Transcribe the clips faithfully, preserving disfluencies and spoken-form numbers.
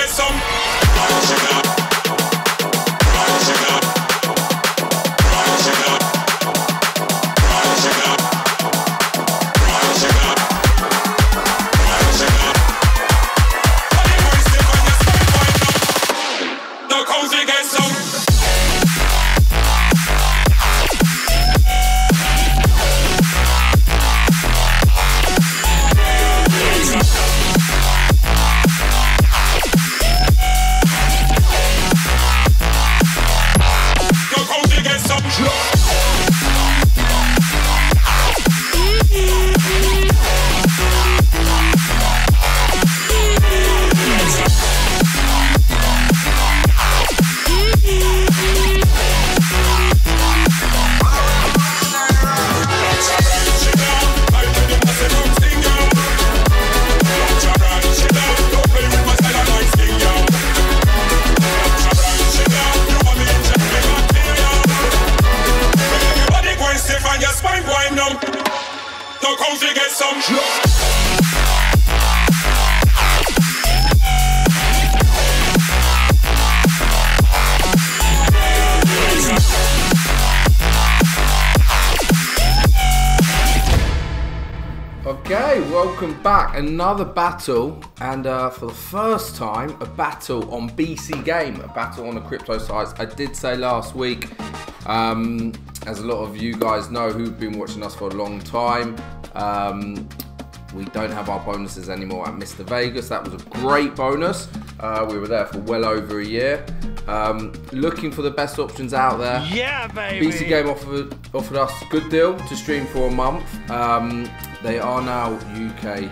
get some. Okay, welcome back. Another battle, and uh, for the first time, a battle on B C Game, a battle on the crypto sites. I did say last week, um, as a lot of you guys know who've been watching us for a long time, um, we don't have our bonuses anymore at Mister Vegas. That was a great bonus. Uh, we were there for well over a year. Um, looking for the best options out there. Yeah, baby. B C Game offered, offered us a good deal to stream for a month. Um, They are now U K,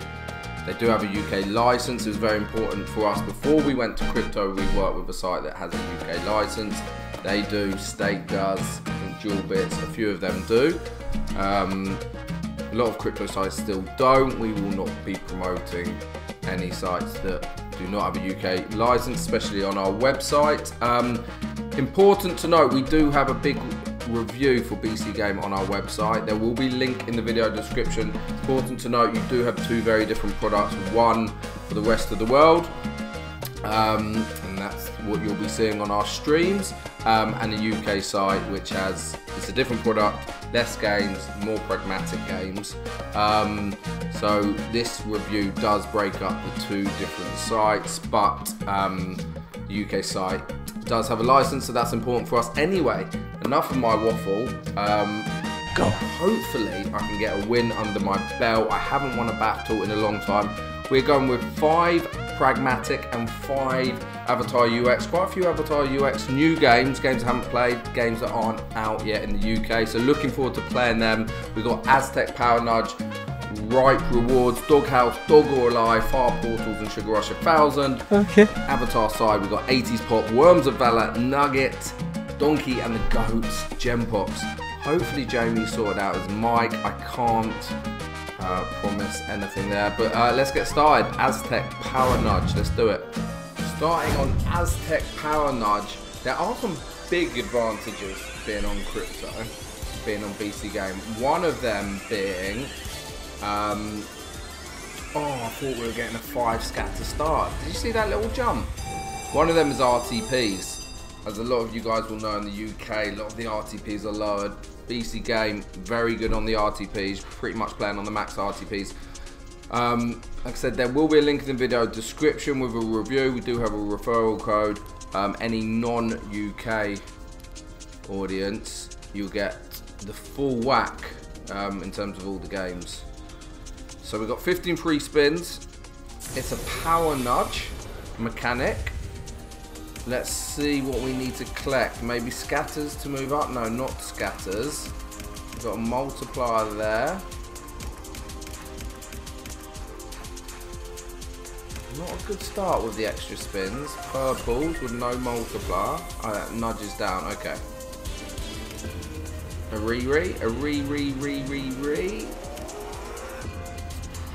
they do have a U K license. It was very important for us. Before we went to crypto, we worked with a site that has a U K license. They do, Stake does, I think Dual Bits, a few of them do. Um, a lot of crypto sites still don't. We will not be promoting any sites that do not have a U K license, especially on our website. Um, important to note, we do have a big review for B C Game on our website. There will be link in the video description. It's important to note you do have two very different products, one for the rest of the world, um, and that's what you'll be seeing on our streams, um, and a U K site which has, it's a different product, less games, more pragmatic games. Um, so this review does break up the two different sites, but um, the U K site does have a license, so that's important for us anyway. Enough of my waffle. Um, God, hopefully I can get a win under my belt. I haven't won a battle in a long time. We're going with five Pragmatic and five Avatar U X. Quite a few Avatar U X new games, games I haven't played, games that aren't out yet in the U K. So looking forward to playing them. We've got Aztec Power Nudge, Ripe Rewards, Doghouse, Dog or Alive, Fire Portals and Sugar Rush one thousand. Okay. Avatar side, we've got eighties Pop, Worms of Valor, Nugget, Donkey and the Goats, Gem Pops. Hopefully Jamie sorted out his mic. I can't uh, promise anything there, but uh, let's get started. Aztec Power Nudge, let's do it. Starting on Aztec Power Nudge, there are some big advantages being on crypto, being on B C Game. One of them being, um, oh, I thought we were getting a five scat to start. Did you see that little jump? One of them is R T Ps. As a lot of you guys will know, in the U K, a lot of the R T Ps are lowered. B C Game, very good on the R T Ps, pretty much playing on the max R T Ps. Um, like I said, there will be a link in the video description with a review. We do have a referral code. Um, any non-U K audience, you'll get the full whack um, in terms of all the games. So we've got fifteen free spins. It's a power nudge mechanic. Let's see what we need to collect. Maybe scatters to move up? No, not scatters. We've got a multiplier there. Not a good start with the extra spins. Purples with no multiplier. Oh, that nudges down. Okay. A re-re. A re-re-re-re-re.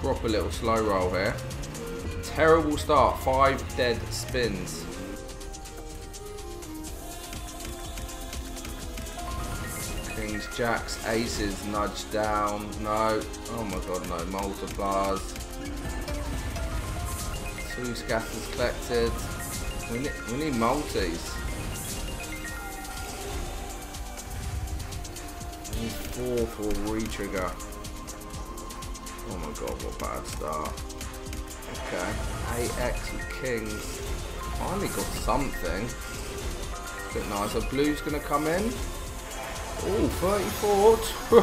Proper little slow roll here. Terrible start. Five dead spins. Kings, jacks, aces, nudge down. No. Oh my god, no multipliers. Two scatters collected. We need, we need multis. We need four for a re-trigger. Oh my god, what a bad start. Okay, eight X with kings. Finally got something. Bit nicer. Blue's gonna come in. Oh, thirty-four.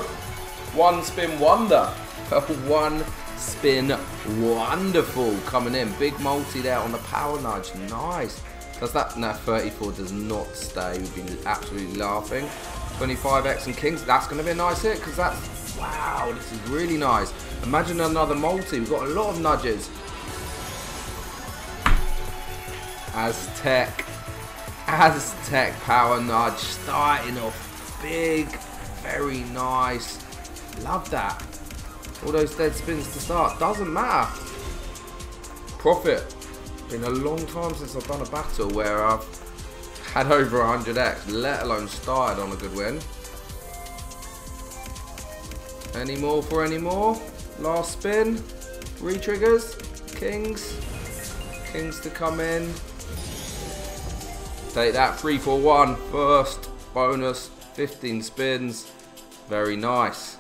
One spin wonder. One spin wonderful coming in. Big multi there on the power nudge. Nice. Does that? No, thirty-four does not stay. We've been absolutely laughing. twenty-five X and kings. That's gonna be a nice hit because that's. Wow, this is really nice. Imagine another multi. We've got a lot of nudges. Aztec. Aztec Power Nudge starting off big. Very nice. Love that. All those dead spins to start. Doesn't matter. Profit. Been a long time since I've done a battle where I've had over one hundred X, let alone started on a good win. Any more for any more? Last spin. Re-triggers. Kings. Kings to come in. Take that. Three, four, one. First bonus. fifteen spins. Very nice.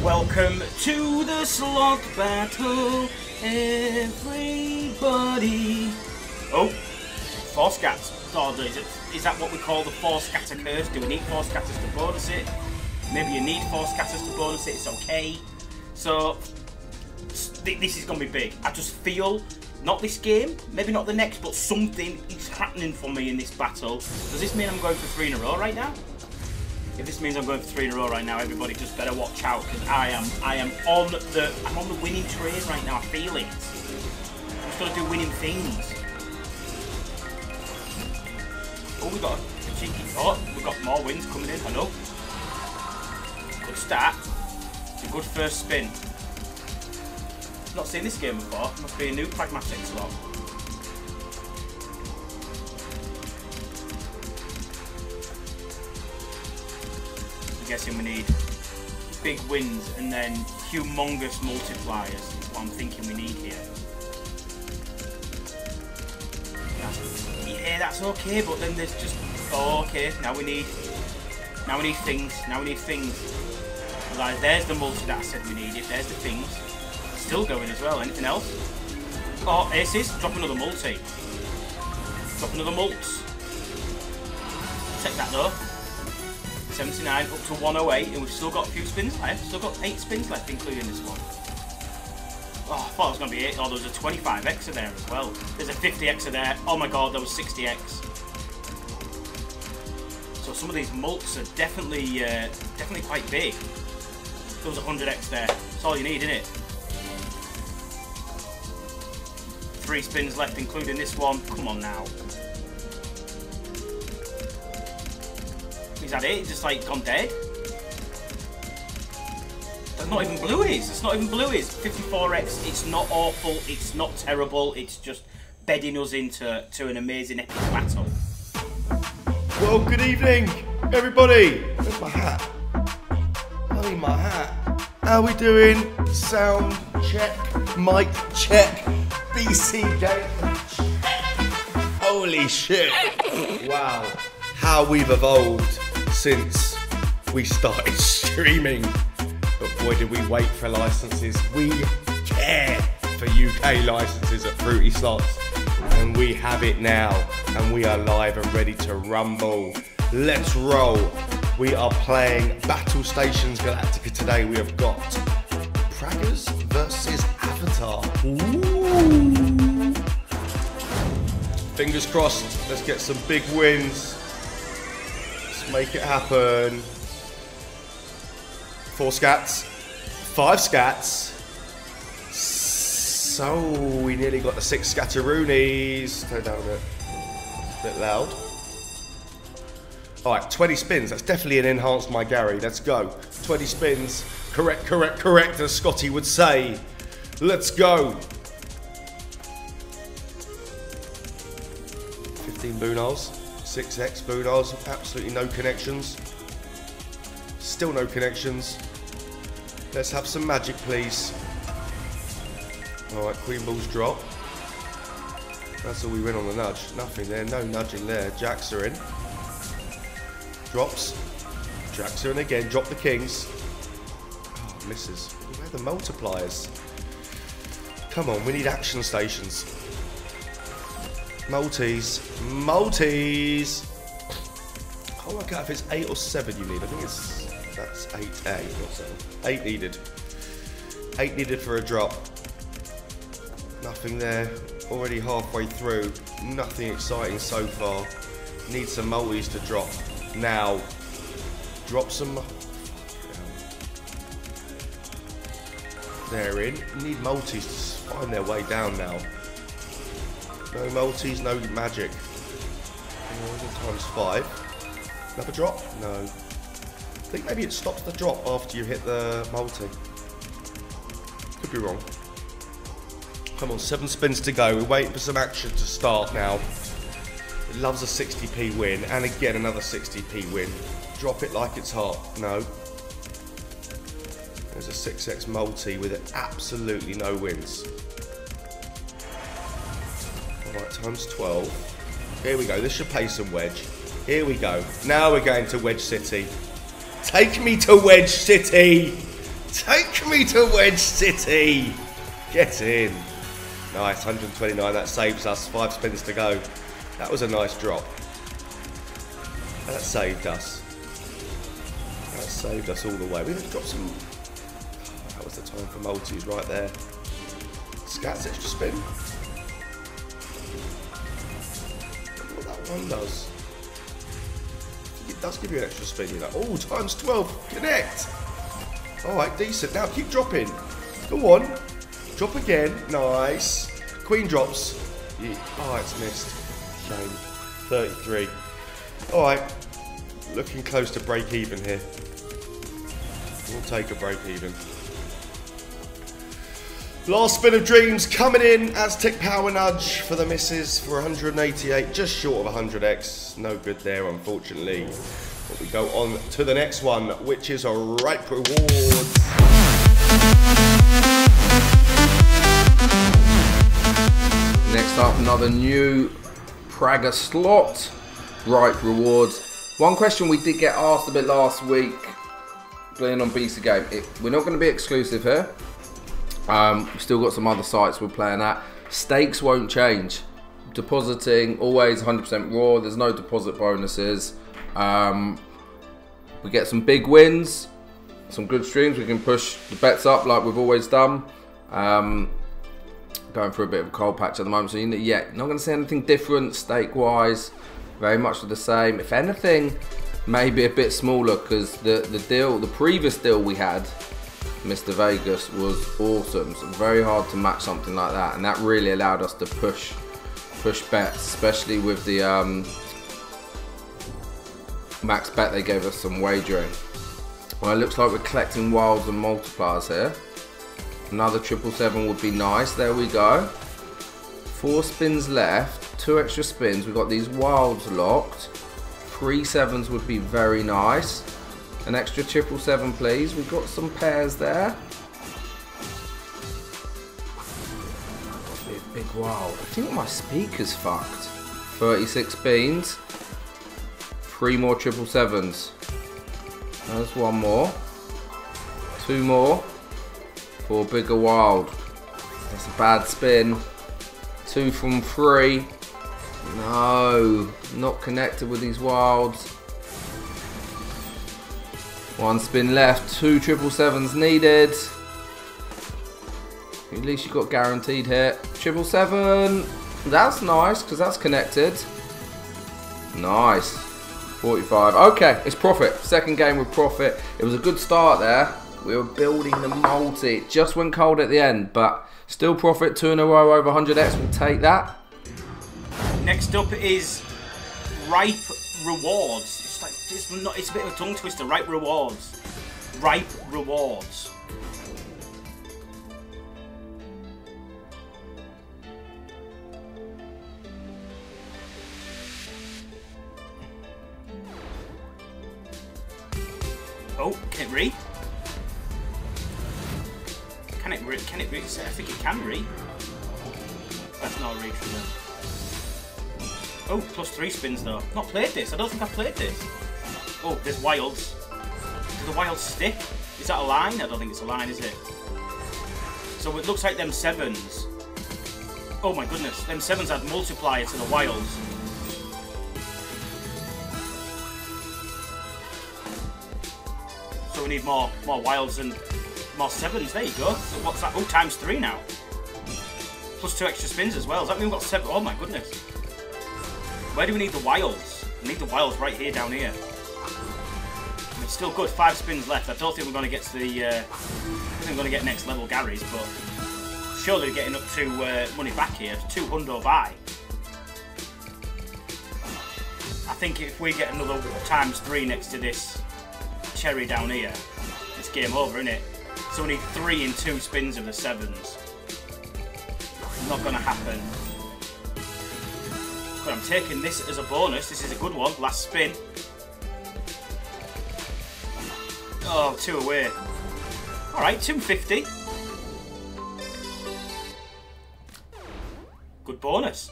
Welcome to the slot battle, everybody. Oh, four scats. Oh, is, it, is that what we call the four scatter curse? Do we need four scatters to bonus it? Maybe you need four scatters to bonus it. It's okay. So th this is going to be big. I just feel, not this game, maybe not the next, but something is happening for me in this battle. Does this mean I'm going for three in a row right now? If this means I'm going for three in a row right now, everybody just better watch out, because I am, I am on the, I'm on the winning train right now. I feel it. I'm just gonna do winning things. Oh, we got a cheeky thought. We got more wins coming in. I know. Good start. It's a good first spin. Not seen this game before. Must be a new pragmatic slot. Guessing we need big wins and then humongous multipliers is what I'm thinking we need here. That's, yeah, that's okay, but then there's just, oh, okay, now we need, now we need things, now we need things. Like, there's the multi that I said we needed, there's the things. Still going as well, anything else? Oh, aces, drop another multi. Drop another mults. Take that though. seventy-nine up to one oh eight, and we've still got a few spins left. Still got eight spins left, including this one. Oh, I thought it was going to be eight. Oh, there was a twenty-five Xer there as well. There's a fifty Xer there. Oh my god, there was sixty X. So some of these mults are definitely, uh, definitely quite big. There was one hundred X there. That's all you need, isn't it? Three spins left, including this one. Come on now. Is that it? It's just like gone dead? That's not even blueies. It's not even blueies. fifty-four X. It's not awful. It's not terrible. It's just bedding us into to an amazing epic battle. Well, good evening, everybody. Where's my hat? I need my hat. How are we doing? Sound check. Mic check. B C game. Holy shit. Wow. How we've evolved since we started streaming. But boy, did we wait for licenses. We care for U K licenses at Fruity Slots. And we have it now. And we are live and ready to rumble. Let's roll. We are playing Battle Stations Galactica today. We have got Praggers versus Avatar. Ooh. Fingers crossed. Let's get some big wins. Make it happen. Four scats. Five scats. So we nearly got the six scatteroonies. Turn down a bit. It's a bit loud. Alright, twenty spins. That's definitely an enhanced my Gary. Let's go. twenty spins. Correct, correct, correct, as Scotty would say. Let's go. fifteen boonals. six X boonars, absolutely no connections. Still no connections. Let's have some magic, please. Alright, Queen Balls drop. That's all we win on the nudge. Nothing there, no nudging there. Jacks are in. Drops. Jacks are in again. Drop the Kings. Oh, misses. Where are the multipliers? Come on, we need action stations. Multis. Multis! Oh my god, if it's eight or seven you need. I think it's that's eight A, not seven. Eight needed. Eight needed for a drop. Nothing there. Already halfway through. Nothing exciting so far. Need some multis to drop. Now. Drop some. They're in. Need multis to find their way down now. No multis, no magic. Times five. Another drop? No. I think maybe it stops the drop after you hit the multi. Could be wrong. Come on, seven spins to go. We're waiting for some action to start now. It loves a sixty p win, and again another sixty p win. Drop it like it's hot. No. There's a six X multi with absolutely no wins. Alright, times twelve. Here we go. This should pay some wedge. Here we go. Now we're going to Wedge City. Take me to Wedge City! Take me to Wedge City! Get in. Nice, one hundred twenty-nine, that saves us. Five spins to go. That was a nice drop. That saved us. That saved us all the way. We've dropped some... That was the time for multis right there. Scats extra spin. What that one does. It does give you an extra spin, you know. Oh, times twelve. Connect. Alright, decent. Now keep dropping. Go on. Drop again. Nice. Queen drops. Yeah. Oh, it's missed. Shame. thirty-three. Alright. Looking close to break even here. We'll take a break even. Last spin of dreams coming in. Aztec Power Nudge for the misses for one hundred eighty-eight. Just short of one hundred X. No good there, unfortunately. But we go on to the next one, which is a Ripe Rewards. Next up, another new Praga slot, Ripe Rewards. One question we did get asked a bit last week, playing on B C Game. It, we're not going to be exclusive here. Um, we've still got some other sites we're playing at. Stakes won't change. Depositing, always one hundred percent raw. There's no deposit bonuses. Um, we get some big wins, some good streams. We can push the bets up like we've always done. Um, Going through a bit of a cold patch at the moment, so you're yeah, not going to see anything different stake-wise. Very much the same. If anything, maybe a bit smaller because the the deal, the previous deal we had, Mister Vegas, was awesome. So very hard to match something like that, and that really allowed us to push push bets, especially with the um, max bet they gave us some wagering. Well, it looks like we're collecting wilds and multipliers here. Another triple seven would be nice. There we go. Four spins left. Two extra spins. We've got these wilds locked. Three sevens would be very nice. An extra triple seven, please. We've got some pairs there. Big, big wild. I think my speaker's fucked. thirty-six beans. Three more triple sevens. There's one more. Two more. For bigger wild. That's a bad spin. Two from three. No, not connected with these wilds. One spin left. Two triple sevens needed. At least you got guaranteed hit. Triple seven. That's nice because that's connected. Nice. forty-five. Okay, it's profit. Second game with profit. It was a good start there. We were building the multi. It just went cold at the end, but still profit. Two in a row over one hundred X. We'll take that. Next up is Ripe Rewards. It's like it's not. It's a bit of a tongue twister. Ripe Rewards. Ripe Rewards. Oh, can't read. Can it reach? Can it reach? I think it can reach. That's not a reach for them. Oh, plus three spins though. I've not played this. I don't think I've played this. Oh, there's wilds. Does the wilds stick? Is that a line? I don't think it's a line, is it? So it looks like them sevens. Oh my goodness, them sevens had multiplier to the wilds. So we need more more wilds and more sevens. There you go. So what's that? Oh, times three now. Plus two extra spins as well. Does that mean we've got seven? Oh my goodness. Where do we need the wilds? We need the wilds right here, down here. And it's still good. Five spins left. I don't think we're going to get to the... Uh, I think we're going to get next level Gary's, but... Surely we're getting up to uh, money back here. two hundred buy. I think if we get another times three next to this cherry down here, it's game over, isn't it? So we need three and two spins of the sevens. Not going to happen. But I'm taking this as a bonus. This is a good one. Last spin. Oh, two away. Alright, two fifty. Good bonus.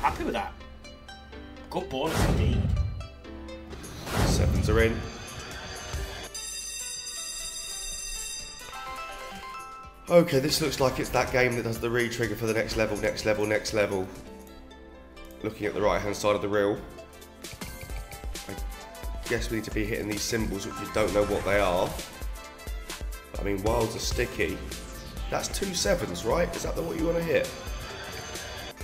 Happy with that. Good bonus indeed. Sevens are in. Okay, this looks like it's that game that does the re-trigger for the next level, next level, next level. Looking at the right-hand side of the reel. I guess we need to be hitting these symbols, which we don't know what they are. I mean, wilds are sticky. That's two sevens, right? Is that the what you want to hit?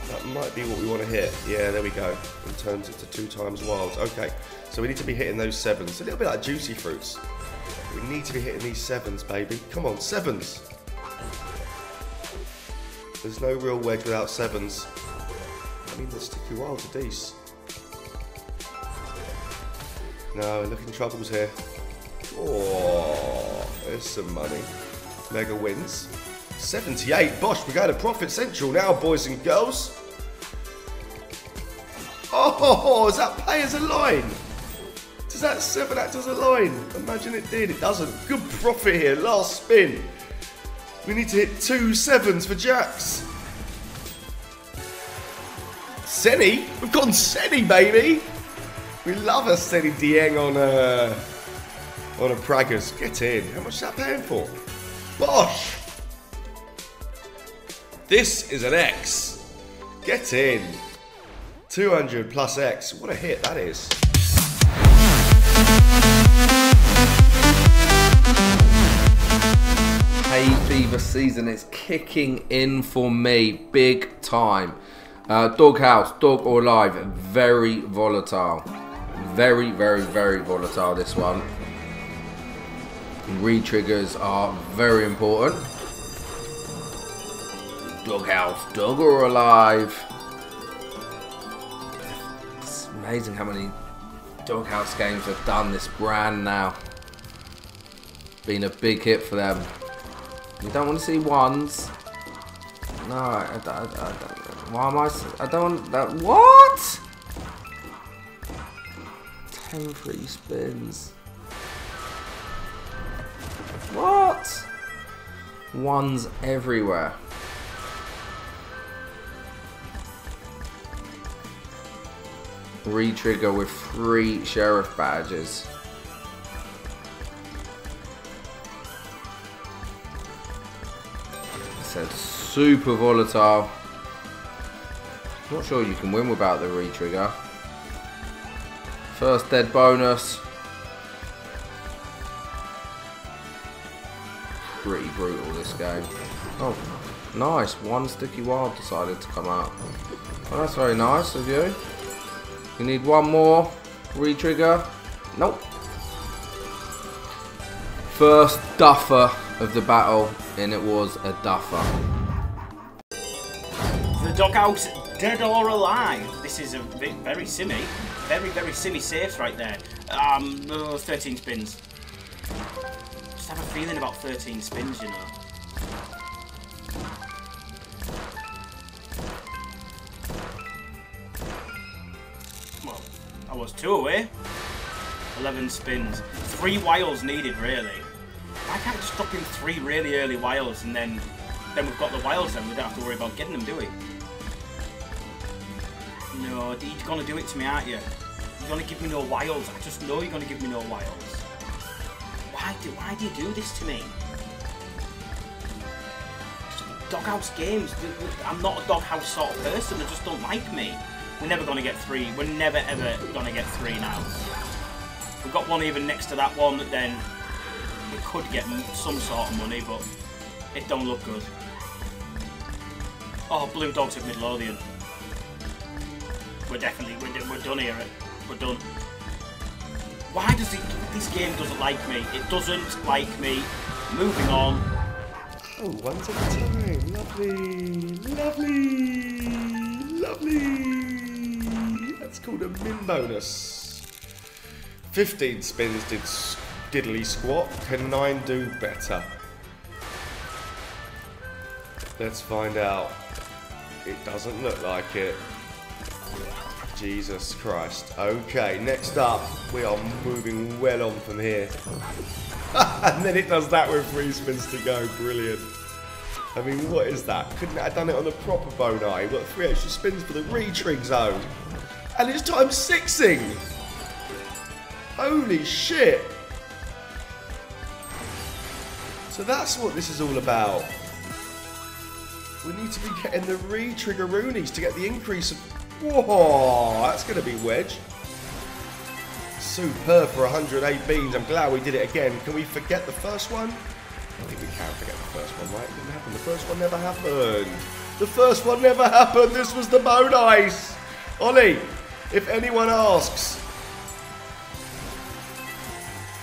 That might be what we want to hit. Yeah, there we go. It turns it to two times wilds. Okay, so we need to be hitting those sevens. A little bit like Juicy Fruits. We need to be hitting these sevens, baby. Come on, sevens. There's no real wedge without sevens. I mean, the sticky wilds are decent. No, we're looking troubles here. Oh, there's some money. Mega wins. seventy-eight, bosh, we're going to Profit Central now, boys and girls. Oh, does that pay as a line? Does that seven act as a line? Imagine it did, it doesn't. Good profit here, last spin. We need to hit two sevens for Jacks. Senny, we've gone Senny, baby. We love a Senny Dieng on a, on a Praggers. Get in, how much is that paying for? Bosh. This is an X. Get in. two hundred plus X. What a hit that is. Hay fever season is kicking in for me big time. Uh, Doghouse, Dog or Alive, very volatile. Very, very, very volatile this one. Re-triggers are very important. Doghouse, Dog or Alive. It's amazing how many Doghouse games have done this brand now. Been a big hit for them. You don't want to see ones. No, I don't. I, I, why am I? I don't want that. What? Ten free spins. What? Ones everywhere. Re-trigger with three sheriff badges. It said super volatile. Not sure you can win without the re-trigger. First dead bonus. Pretty brutal this game. Oh, nice. One sticky wild decided to come out. Well, that's very nice of you. You need one more. Re-trigger. Nope. First duffer of the battle, and it was a duffer. The Doghouse, Dead or Alive. This is a bit very simmy. Very, very simmy safes right there. Um, oh, thirteen spins. Just have a feeling about thirteen spins, you know. Two away, eleven spins, three wilds needed really. Why I can't just drop in three really early wilds and then then we've got the wilds then. We don't have to worry about getting them, do we? No, you're going to do it to me, aren't you? You're going to give me no wilds. I just know you're going to give me no wilds. Why do, why do you do this to me? Doghouse games. I'm not a doghouse sort of person. They just don't like me. We're never going to get three. We're never, ever going to get three now. We've got one even next to that one that then we could get some sort of money, but it don't look good. Oh, Blue Dogs of Midlothian. We're definitely, we're, we're done here. We're done. Why does it, this game doesn't like me? It doesn't like me. Moving on. Oh, once at a time. Lovely. Lovely. Lovely. That's called a min bonus. fifteen spins did diddly squat. Can nine do better? Let's find out. It doesn't look like it. Jesus Christ. Okay, next up, we are moving well on from here. And then it does that with three spins to go. Brilliant. I mean, what is that? Couldn't it have done it on the proper Bonai? We've got three extra spins for the retrig zone. And it's time sixing. Holy shit. So that's what this is all about. We need to be getting the re-triggeroonies to get the increase of... Whoa, that's going to be wedge. Superb for one hundred eight beans. I'm glad we did it again. Can we forget the first one? I think we can forget the first one, right? It didn't happen. The first one never happened. The first one never happened. This was the bonus. Ollie, if anyone asks,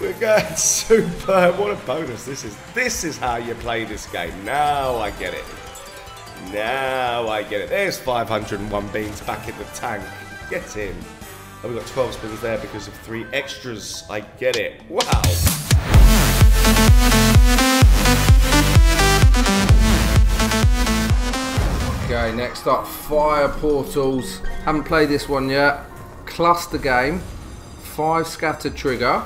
we're going superb. What a bonus this is. This is how you play this game. Now I get it. Now I get it. There's five hundred and one beans back in the tank. Get him. And we've got twelve spins there because of three extras. I get it. Wow. Okay, next up, Fire Portals. Haven't played this one yet. Cluster game. five scatter trigger.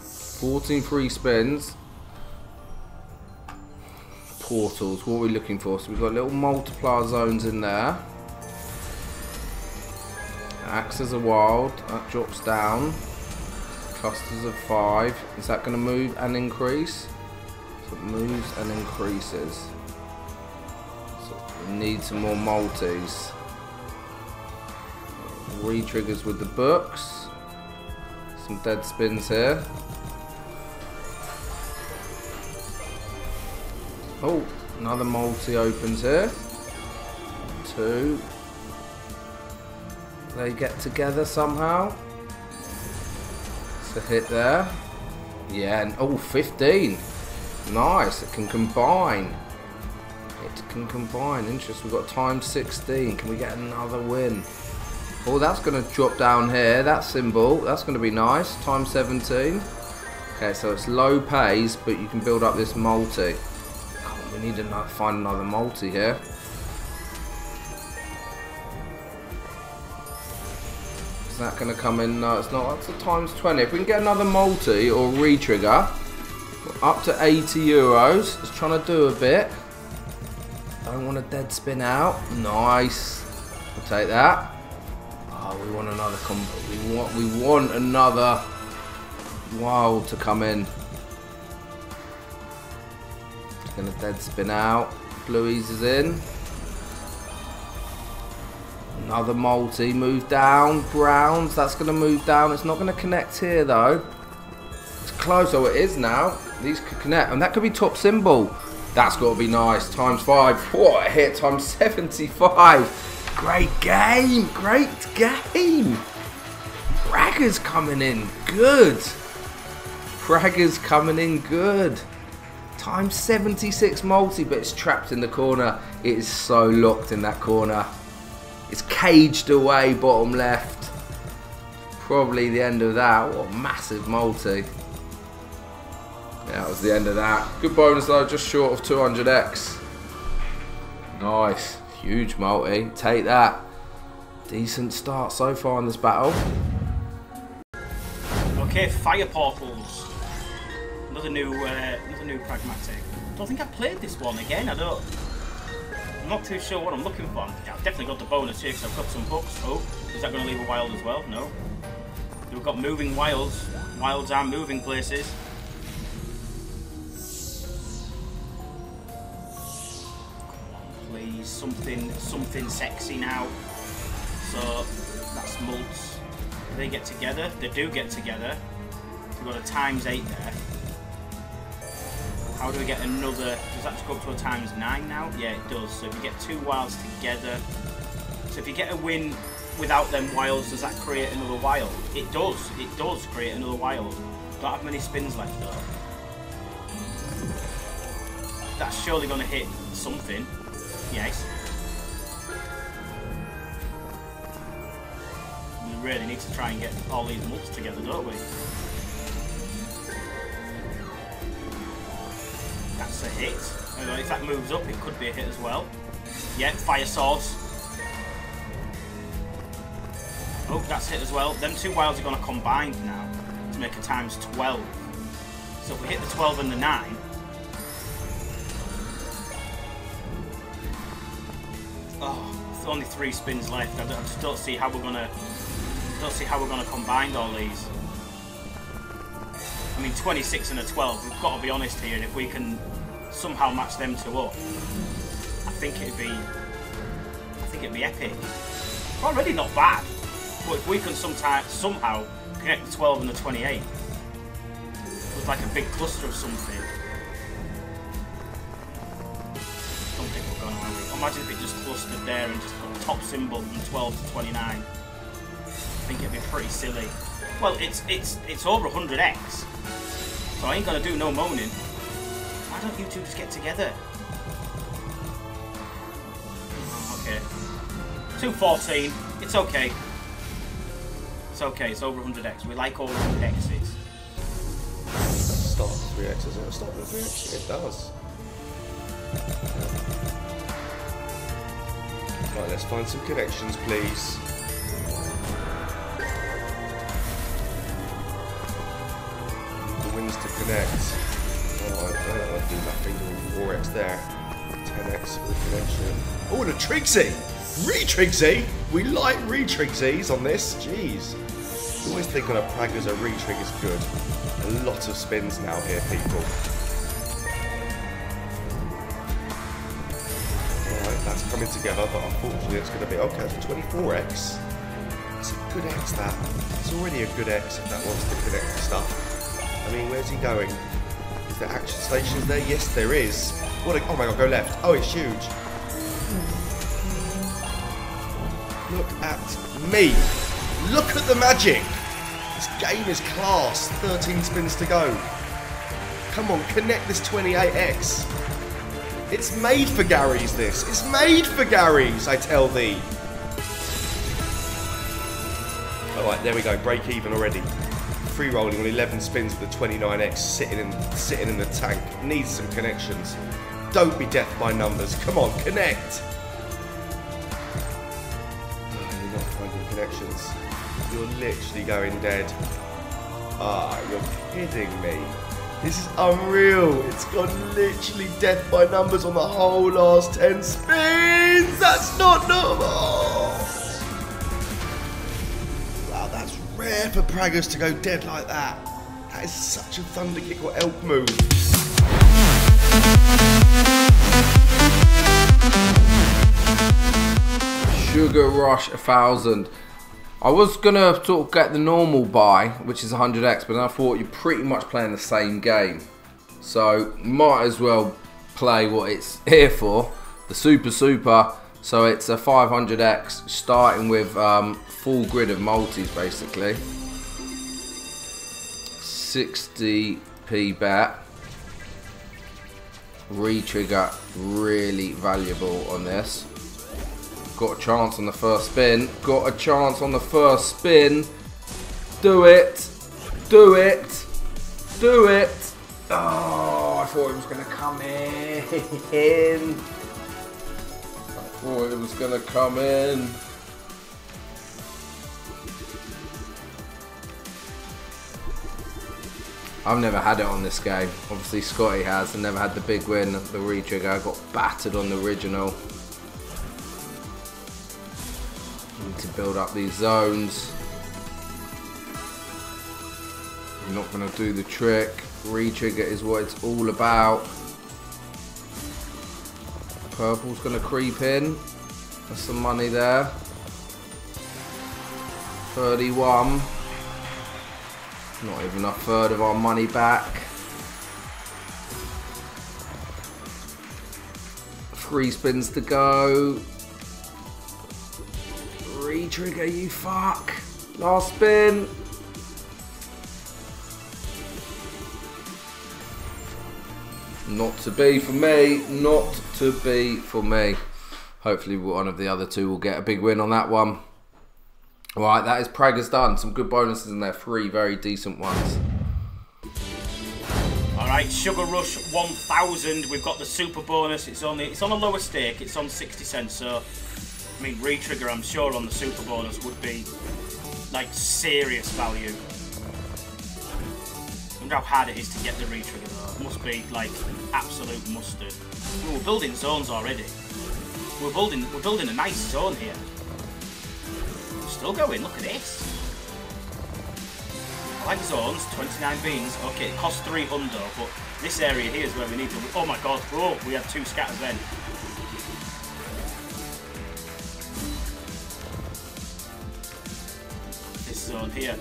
fourteen free spins. Portals, what are we looking for? So we've got little multiplier zones in there. Acts as a wild, that drops down. Clusters of five. Is that going to move and increase? So it moves and increases. So we need some more multis. Re-triggers with the books. Some dead spins here. Oh, another multi opens here. Two. They get together somehow. It's a hit there. Yeah, and oh, fifteen. Nice, it can combine. It can combine. Interesting, we've got time sixteen. Can we get another win? Oh, that's going to drop down here, that symbol. That's going to be nice. Time seventeen. Okay, so it's low pays, but you can build up this multi. We need to find another multi here. Is that going to come in? No, it's not. That's a times twenty. If we can get another multi or re-trigger, up to eighty euros. Just trying to do a bit. Don't want a dead spin out. Nice. I'll take that. Oh, we want another combo. We want, we want another wild to come in. Gonna dead spin out. Bluey's is in. Another multi. Move down. Browns. That's gonna move down. It's not gonna connect here though. It's close. Oh, it is now. These could connect, and that could be top symbol. That's gotta be nice. Times five. What a hit. Times seventy-five. Great game. Great game. Braggers coming in good. Braggers coming in good. Times seventy-six multi, but it's trapped in the corner. It is so locked in that corner. It's caged away, bottom left. Probably the end of that. What a massive multi. Yeah, that was the end of that. Good bonus though, just short of two hundred X. Nice, huge multi. Take that. Decent start so far in this battle. Okay, Fire Portals. Another new, uh, another new Pragmatic. I don't think I played this one again. I don't. I'm not too sure what I'm looking for. I've definitely got the bonus here because I've got some books. Oh, is that going to leave a wild as well? No. We've got moving wilds. Wilds are moving places. Please, something, something sexy now. So that's Molts. They get together. They do get together. We've got a times eight there. How do we get another? Does that just go up to a times nine now? Yeah, it does. So if you get two wilds together, so if you get a win without them wilds, does that create another wild? It does. It does create another wild. Don't have many spins left though. That's surely going to hit something. Yes. We really need to try and get all these mults together, don't we? That's a hit. If that moves up, it could be a hit as well. Yeah, fire swords. Oh, that's hit as well. Them two wilds are going to combine now to make a times twelve. So if we hit the twelve and the nine. Oh, there's only three spins left. I, don't, I just don't see how we're going to. Don't see how we're going to combine all these. I mean, twenty-six and a twelve, we've got to be honest here, and if we can somehow match them two up, I think it'd be, I think it'd be epic. Already not bad, but if we can sometime, somehow connect the twelve and the twenty-eight, with like a big cluster of something, I don't think we're going to. Imagine if it just clustered there and just got the top symbol from twelve to twenty-nine. I think it'd be pretty silly. Well, it's it's it's over one hundred X, so I ain't gonna do no moaning. Why don't you two just get together? Okay, two fourteen. It's okay. It's okay. It's over one hundred X. We like all one hundred X's. Stop three X's. It'll stop at three X. It does. Right, let's find some connections, please. Wins to connect. Oh, I don't know, I'll do nothing doing four X there. ten X for the connection. Oh, and a Trixie! Re-Trixie! We like re-Trixies on this. Jeez. I always think on a Prag as a re-Trig is good. A lot of spins now here, people. Alright, that's coming together, but unfortunately it's going to be... Okay, that's twenty-four X. That's a good X, that. It's already a good X if that wants to connect to stuff. I mean, where's he going? Is there action stations there? Yes, there is. What a, oh my god, go left. Oh, it's huge. Look at me. Look at the magic. This game is class. thirteen spins to go. Come on, connect this twenty-eight X. It's made for Gary's, this. It's made for Gary's, I tell thee. Alright, there we go. Break even already. Free rolling on eleven spins with the twenty-nine X sitting in sitting in the tank. Needs some connections. Don't be deaf by numbers. Come on, connect. Oh, you're not finding connections. You're literally going dead. Ah, you're kidding me. This is unreal. It's gone literally death by numbers on the whole last ten spins. That's not normal. Rare for Praggers to go dead like that. That is such a thunder kick or elk move. Sugar Rush one thousand. I was gonna sort of get the normal buy, which is one hundred X, but then I thought you're pretty much playing the same game, so might as well play what it's here for, the super super. So it's a five hundred X starting with um, full grid of multis basically. sixty P bet. Re-trigger really valuable on this. Got a chance on the first spin. Got a chance on the first spin. Do it. Do it. Do it. Oh, I thought it was going to come in. Oh, it was gonna come in. I've never had it on this game. Obviously Scotty has, and never had the big win, the retrigger. I got battered on the original. Need to build up these zones. I'm not going to do the trick. Retrigger is what it's all about. Purple's going to creep in. There's some money there. thirty-one. Not even a third of our money back. Three spins to go. Re-trigger, you fuck. Last spin. Not to be for me. Not to be for me. Hopefully one of the other two will get a big win on that one. Right, that is Pragmatic done. Some good bonuses in there. Three very decent ones. All right, Sugar Rush one thousand. We've got the super bonus. It's on the, it's on a lower stake. It's on sixty cents. So, I mean, retrigger, I'm sure, on the super bonus would be, like, serious value. I wonder how hard it is to get the retrigger, though. It must be, like, absolute mustard. Ooh, we're building zones already. We're building, we're building a nice zone here. Still going, look at this. I like zones, twenty-nine beans. Okay, it costs three hundred, but this area here is where we need to... Oh my god, oh, we have two scatters then. This zone here.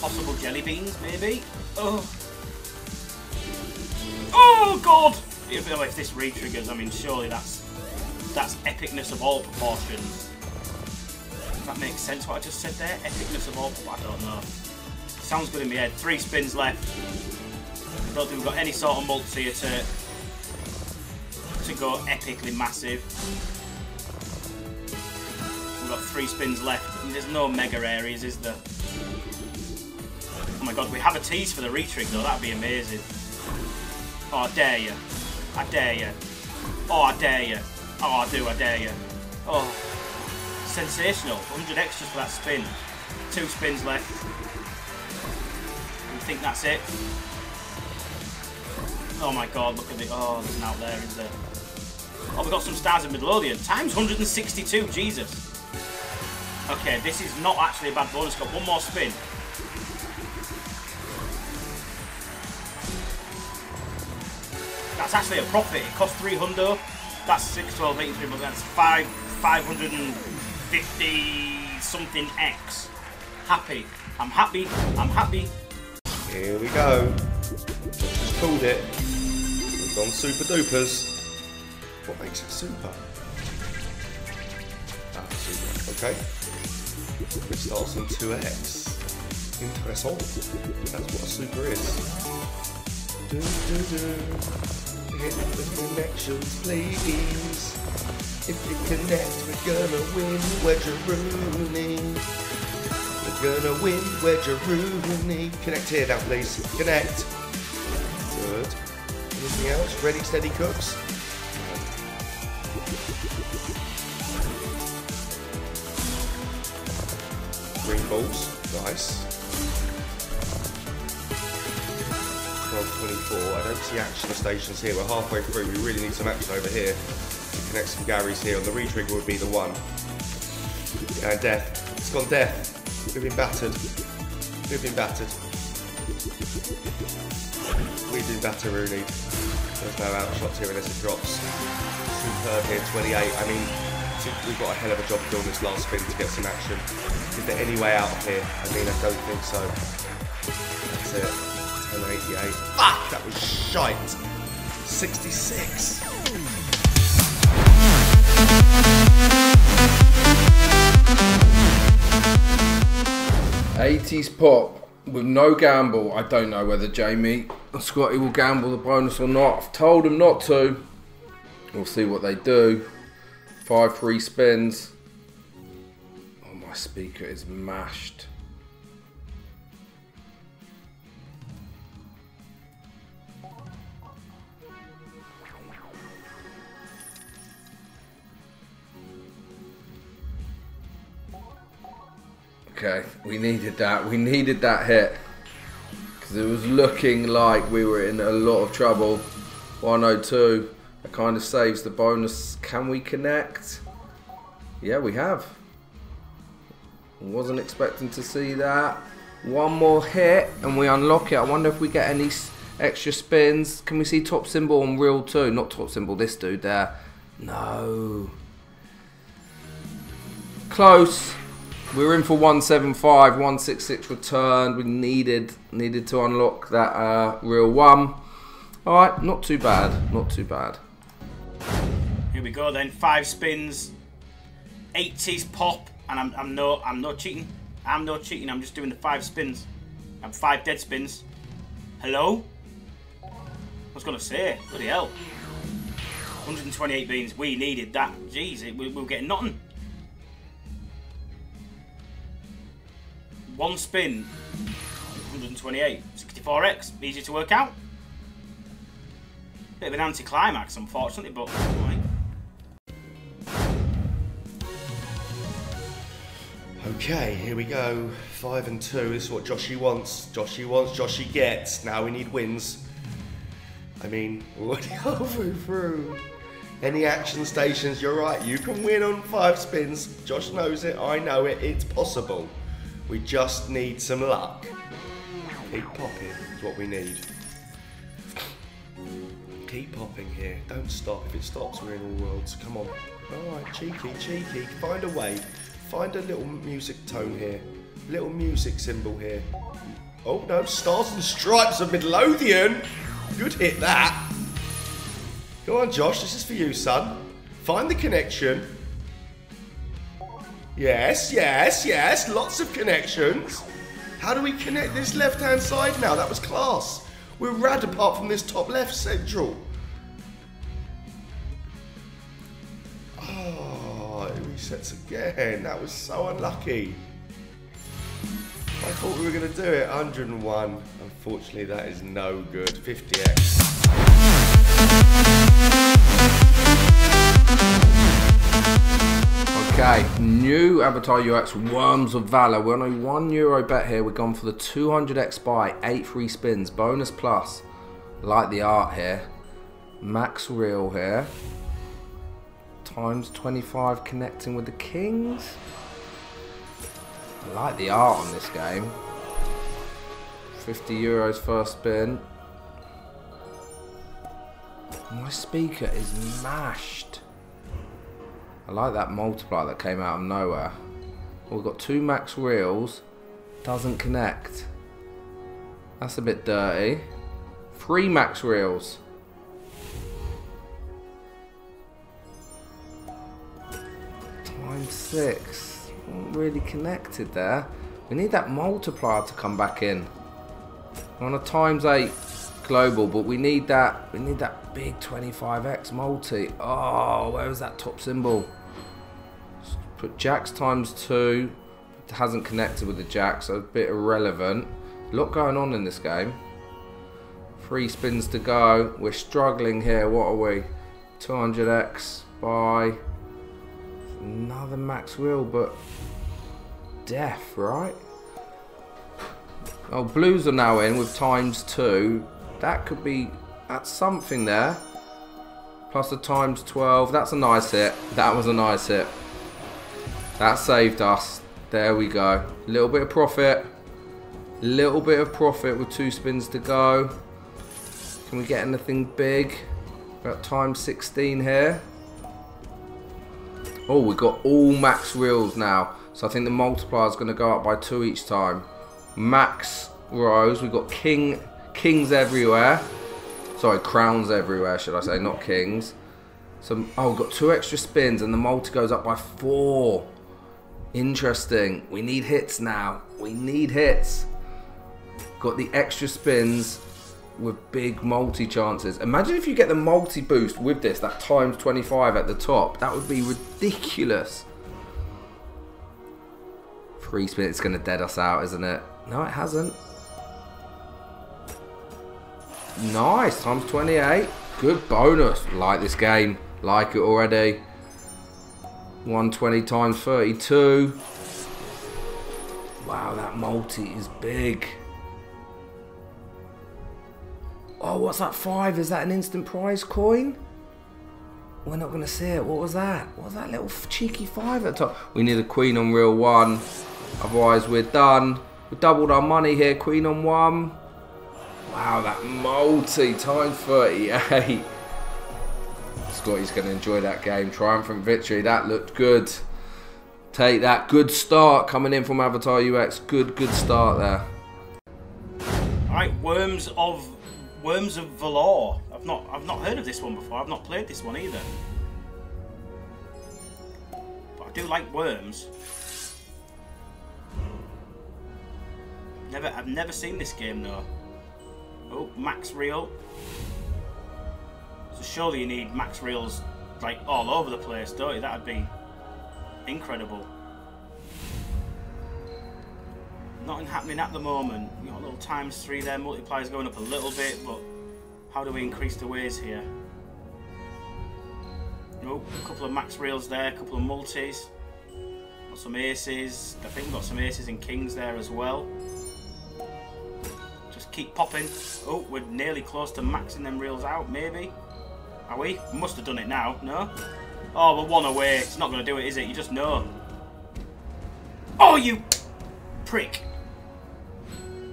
Possible jelly beans, maybe? Oh. Oh god! If this re-triggers, I mean, surely that's... That's epicness of all proportions. That makes sense what I just said there? Epicness of all, I don't know. Sounds good in my head. Three spins left. I don't think we've got any sort of mults here to, to go epically massive. We've got three spins left. And there's no mega areas, is there? Oh my god, we have a tease for the retrig though, that'd be amazing. Oh, I dare you. I dare you. Oh, I dare you. Oh, I do, I dare you. Oh. Sensational. one hundred extras for that spin. Two spins left. I think that's it. Oh my god, look at the... Oh, there's an out there, is there? Oh, we've got some stars in Midlothian. Times one hundred sixty-two, Jesus. Okay, this is not actually a bad bonus. Got one more spin. That's actually a profit. It cost three hundred. That's six, twelve, eighty-three, but that's five, five hundred and... fifty something X. Happy. I'm happy. I'm happy. Here we go. Just called it. We've gone super dupers. What makes it super? Ah, super. Okay. Which starts on two X. Interesting. That's what a super is. Do do do. Hit the connections, please. If you connect, we're gonna win, Wedge-a-rooney. We're gonna win, Wedge-a-rooney. Connect here now, please. Connect. Good. Anything else? Ready, steady, cooks? Green balls. Nice. twelve twenty-four. I don't see action stations here. We're halfway through. We really need some action over here. Connect some Gary's here, and the retrigger would be the one. And death. It's gone death. We've been battered. We've been battered. We've been battered, Rooney. There's no out shots here unless it drops. Superb here, twenty-eight. I mean, we've got a hell of a job doing this last spin to get some action. Is there any way out of here? I mean, I don't think so. That's it. ten eighty-eight. Fuck! That was shite. sixty-six. eighties Pop with no gamble. I don't know whether Jamie or Scotty will gamble the bonus or not. I've told them not to. We'll see what they do. Five free spins. Oh, my speaker is mashed. Okay, we needed that. We needed that hit. because it was looking like we were in a lot of trouble. one oh two, that kind of saves the bonus. Can we connect? Yeah, we have. Wasn't expecting to see that. One more hit and we unlock it. I wonder if we get any extra spins. Can we see top symbol on reel two? Not top symbol, this dude there. No. Close. We were in for one seven five, one six six returned. We needed needed to unlock that uh, reel one. All right, not too bad, not too bad. Here we go then, five spins, eighties pop, and I'm, I'm no I'm no cheating. I'm no cheating. I'm just doing the five spins. I'm five dead spins. Hello? I was gonna say, bloody hell. one twenty-eight beans. We needed that. Jeez, it, we, we were getting nothing. One spin, one twenty-eight, sixty-four X, easy to work out. Bit of an anticlimax, unfortunately, but okay, here we go. Five and two. This is what Joshy wants. Joshy wants. Joshy gets. Now we need wins. I mean, what are we through? Any action stations? You're right. You can win on five spins. Josh knows it. I know it. It's possible. We just need some luck. Keep popping is what we need. Keep popping here. Don't stop. If it stops, we're in all worlds. Come on. Alright, cheeky, cheeky. Find a way. Find a little music tone here. Little music symbol here. Oh no, Stars and Stripes of Midlothian. Good hit that. Go on, Josh. This is for you, son. Find the connection. Yes, yes, yes, lots of connections. How do we connect this left-hand side now? That was class. We're rad apart from this top left central. Oh, it resets again. That was so unlucky. I thought we were going to do it. one oh one. Unfortunately, that is no good. fifty X. Okay, new Avatar U X, Worms of Valor. We're on a one euro bet here. We're gone for the two hundred X buy, eight free spins, bonus plus. Like the art here. Max reel here. Times twenty-five connecting with the kings. I like the art on this game. fifty euros first spin. My speaker is mashed. I like that multiplier that came out of nowhere. Well, we've got two max reels. Doesn't connect. That's a bit dirty. Three max reels. Times six. Not really connected there. We need that multiplier to come back in. We're on a times eight global, but we need that. We need that big twenty-five X multi. Oh, where was that top symbol? Put jacks times two. It hasn't connected with the jack, so a bit irrelevant. A lot going on in this game. Three spins to go. We're struggling here. What are we? two hundred X by another max wheel, but death, right? Oh, blues are now in with times two. That could be. That's something there. Plus a times twelve. That's a nice hit. That was a nice hit. That saved us. There we go. Little bit of profit. Little bit of profit with two spins to go. Can we get anything big? About times sixteen here. Oh, we've got all max reels now. So I think the multiplier is going to go up by two each time. Max rows. We've got king, kings everywhere. Sorry, crowns everywhere, should I say, not kings. So, oh, we've got two extra spins and the multi goes up by four. Interesting. We need hits now. We need hits. Got the extra spins with big multi chances. Imagine if you get the multi boost with this, that times twenty-five at the top. That would be ridiculous. Three spins, it's going to dead us out, isn't it? No, it hasn't. Nice, times twenty-eight. Good bonus. Like this game. Like it already. one twenty times thirty-two. Wow, that multi is big. what's that five? Is that an instant prize coin? We're not going to see it. What was that? What was that little cheeky five at the top? We need a queen on reel one. Otherwise, we're done. We've doubled our money here. Queen on one. Wow, that multi times thirty-eight. Scotty's going to enjoy that game. Triumphant victory. That looked good. Take that. Good start coming in from Avatar U X. Good, good start there. All right, Worms of Worms of Valor. I've not I've not heard of this one before. I've not played this one either. But I do like worms. Never I've never seen this game though. Oh, max reel. So surely you need max reels like all over the place, don't you? That'd be incredible. Nothing happening at the moment. You got a little times three there, multipliers going up a little bit, but how do we increase the ways here? Oh, a couple of max reels there, a couple of multis. Got some aces. I think got some aces and kings there as well. Just keep popping. Oh, we're nearly close to maxing them reels out, maybe. Are we? We must have done it now, no? Oh, we're one away. It's not going to do it, is it? You just know. Oh, you prick!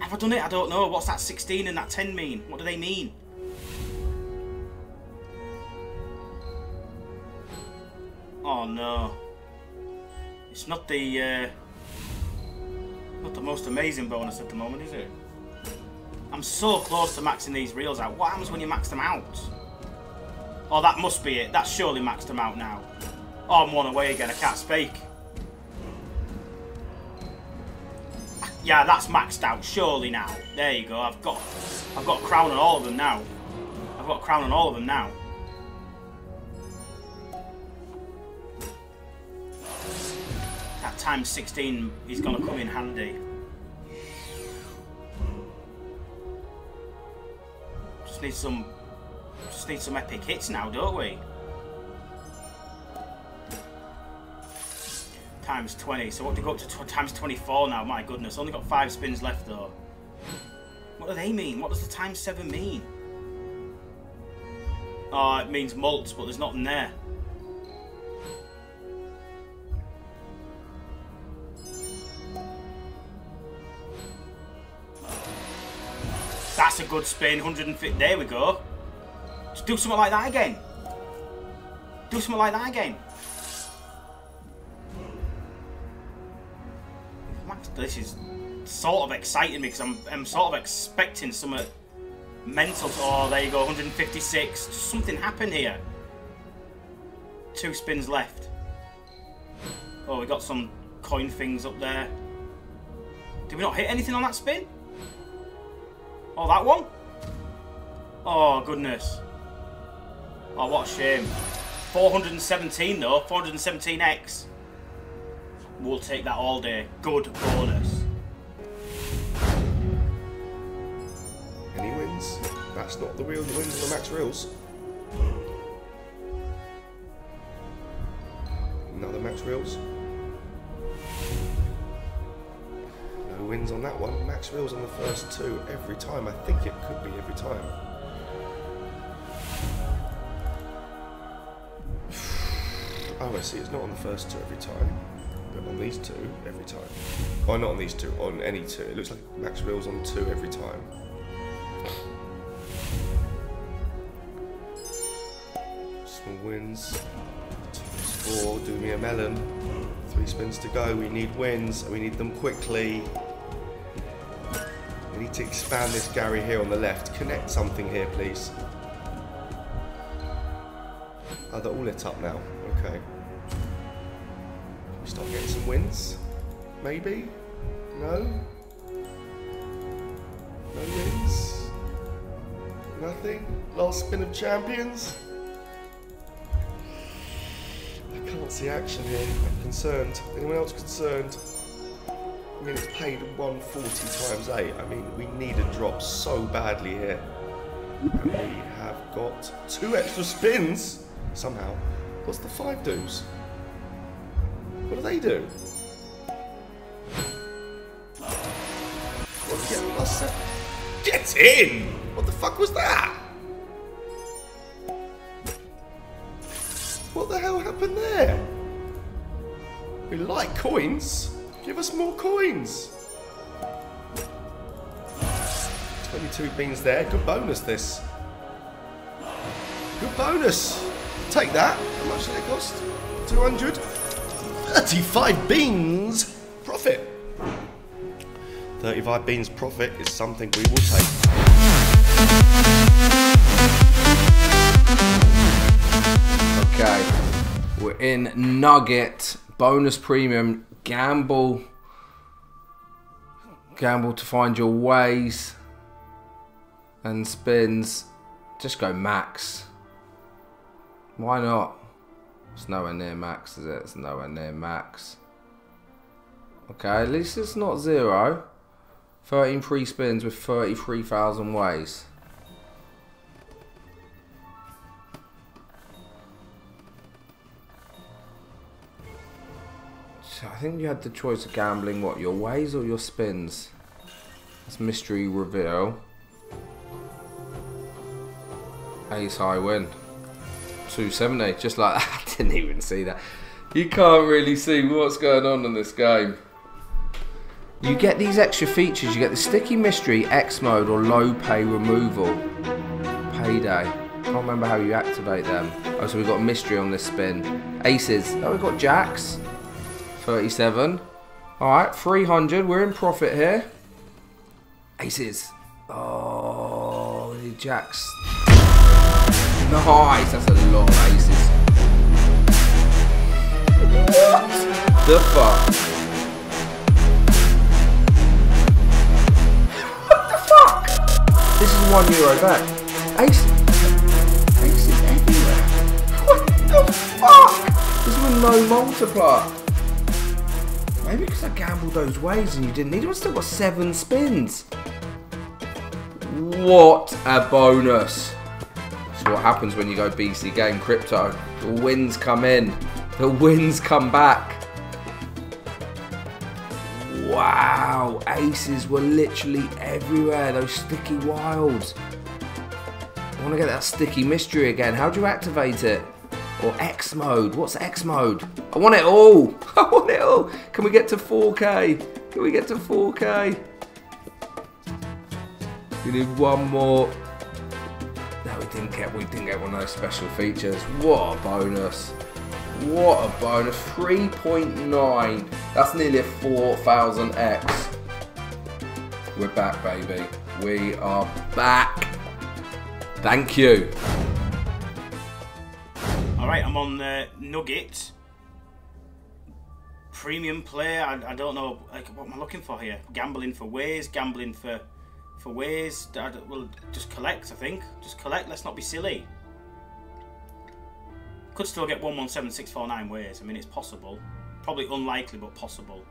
Have I done it? I don't know. What's that sixteen and that ten mean? What do they mean? Oh no. It's not the uh, not the most amazing bonus at the moment, is it? I'm so close to maxing these reels out. What happens when you max them out? Oh, that must be it. That's surely maxed them out now. Oh, I'm one away again. I can't speak. Yeah, that's maxed out, surely now. There you go, I've got I've got a crown on all of them now. I've got a crown on all of them now. That times sixteen is gonna come in handy. Just need some just need some epic hits now, don't we? Times twenty, so what do we go up to tw times twenty-four now? My goodness, only got five spins left though. What do they mean? What does the times seven mean? Oh, it means mults, but there's nothing there. That's a good spin, one hundred fifty, there we go. Just do something like that again. Do something like that again. This is sort of exciting me because I'm, I'm sort of expecting some mental. Oh, there you go, one hundred fifty-six. Something happened here. Two spins left. Oh, we got some coin things up there. Did we not hit anything on that spin? Oh, that one? Oh, goodness. Oh, what a shame. four hundred seventeen, though. four hundred seventeen X. We'll take that all day. Good bonus. And he wins. That's not the reel that wins the max reels. Another max reels. No wins on that one. Max reels on the first two every time. I think it could be every time. Oh, I see. It's not on the first two every time. On these two every time. Oh, not on these two, on any two. It looks like max reels on two every time. Small wins. Two, four, do me a melon. Three spins to go. We need wins and we need them quickly. We need to expand this Gary here on the left. Connect something here, please. Oh, they're all lit up now. Okay. Start getting some wins, maybe? No? No wins? Nothing? Last spin of champions? I can't see action here. I'm concerned. Anyone else concerned? I mean, it's paid one forty times eight. I mean, we need a drop so badly here. And we have got two extra spins somehow. What's the five dues? What do they do? Get in! What the fuck was that? happened there? We like coins. Give us more coins. twenty-two beans there. Good bonus, this. Good bonus. Take that. How much did it cost? two hundred. thirty-five beans profit. thirty-five beans profit is something we will take. Okay. We're in Nugget. Bonus premium. Gamble. Gamble to find your ways. And spins. Just go max. Why not? It's nowhere near max, is it? It's nowhere near max. Okay, at least it's not zero. thirteen free spins with thirty-three thousand ways. So I think you had the choice of gambling, what, your ways or your spins? That's mystery reveal. Ace high win. two seventy, just like that. I didn't even see that. You can't really see what's going on in this game. You get these extra features. You get the sticky mystery, X mode or low pay removal. Payday. Can't remember how you activate them. Oh, so we've got mystery on this spin. Aces. Oh, we've got jacks. thirty-seven. Alright, three hundred. We're in profit here. Aces. Oh, the jacks. Nice, that's a lot of aces. What the fuck? What the fuck? This is one euro back. Aces. Aces everywhere. What the fuck? This was no multiplier. Maybe because I gambled those ways and you didn't need them. I still got seven spins. What a bonus. What happens when you go B C Game Crypto? The wins come in. The wins come back. Wow. Aces were literally everywhere. Those sticky wilds. I want to get that sticky mystery again. How do you activate it? Or X mode. What's X mode? I want it all. I want it all. Can we get to four K? Can we get to four K? We need one more. No, we didn't get we didn't get one of those special features. What a bonus. What a bonus. three point nine. That's nearly a four thousand X. We're back, baby. We are back. Thank you. Alright, I'm on the Nugget. Premium player. I, I don't know, like, what am I looking for here? Gambling for ways, gambling for... For ways, we'll just collect, I think. Just collect, let's not be silly. Could still get one one seven six four nine ways. I mean, it's possible. Probably unlikely, but possible.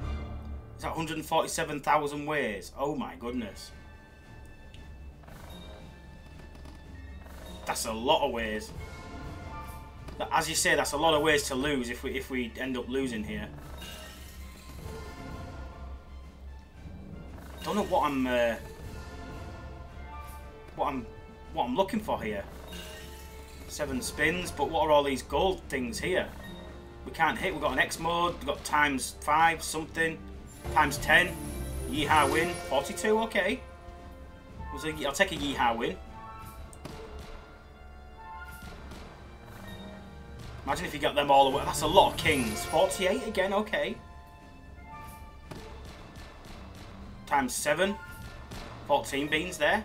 Is that one hundred forty-seven thousand ways? Oh my goodness. That's a lot of ways. As you say, that's a lot of ways to lose if we, if we end up losing here. I don't know what I'm, uh, what I'm, what I'm looking for here. Seven spins, but what are all these gold things here? We can't hit. We've got an X mode. We've got times five something, times ten. Yeehaw win, forty-two. Okay, I'll take a yeehaw win. Imagine if you got them all away. That's a lot of kings. forty-eight again. Okay. Times seven, fourteen beans there.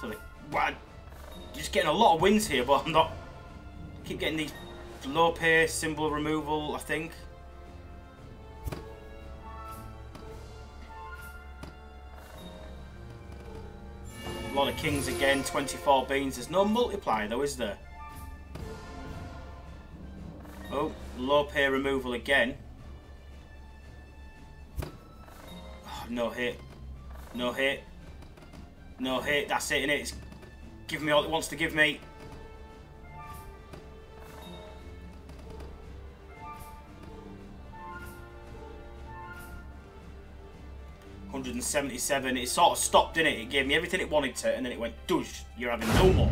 So they, well, I'm just getting a lot of wins here, but I'm not. I keep getting these low pay symbol removal. I think. A lot of kings again. twenty-four beans. There's no multiplier though, is there? Oh, low pay removal again. No hit, no hit, no hit. That's it, innit? It's giving me all it wants to give me. one hundred seventy-seven. It sort of stopped, innit? It gave me everything it wanted to, and then it went, douche, you're having no more.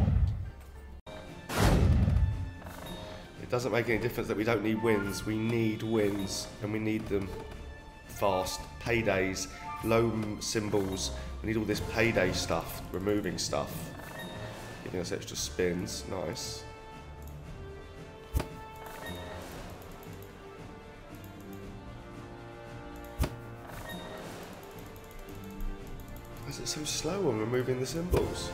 doesn't make any difference that we don't need wins. We need wins, and we need them fast. Paydays, low symbols. We need all this payday stuff, removing stuff, giving us extra spins. Nice. Why is it so slow on removing the symbols?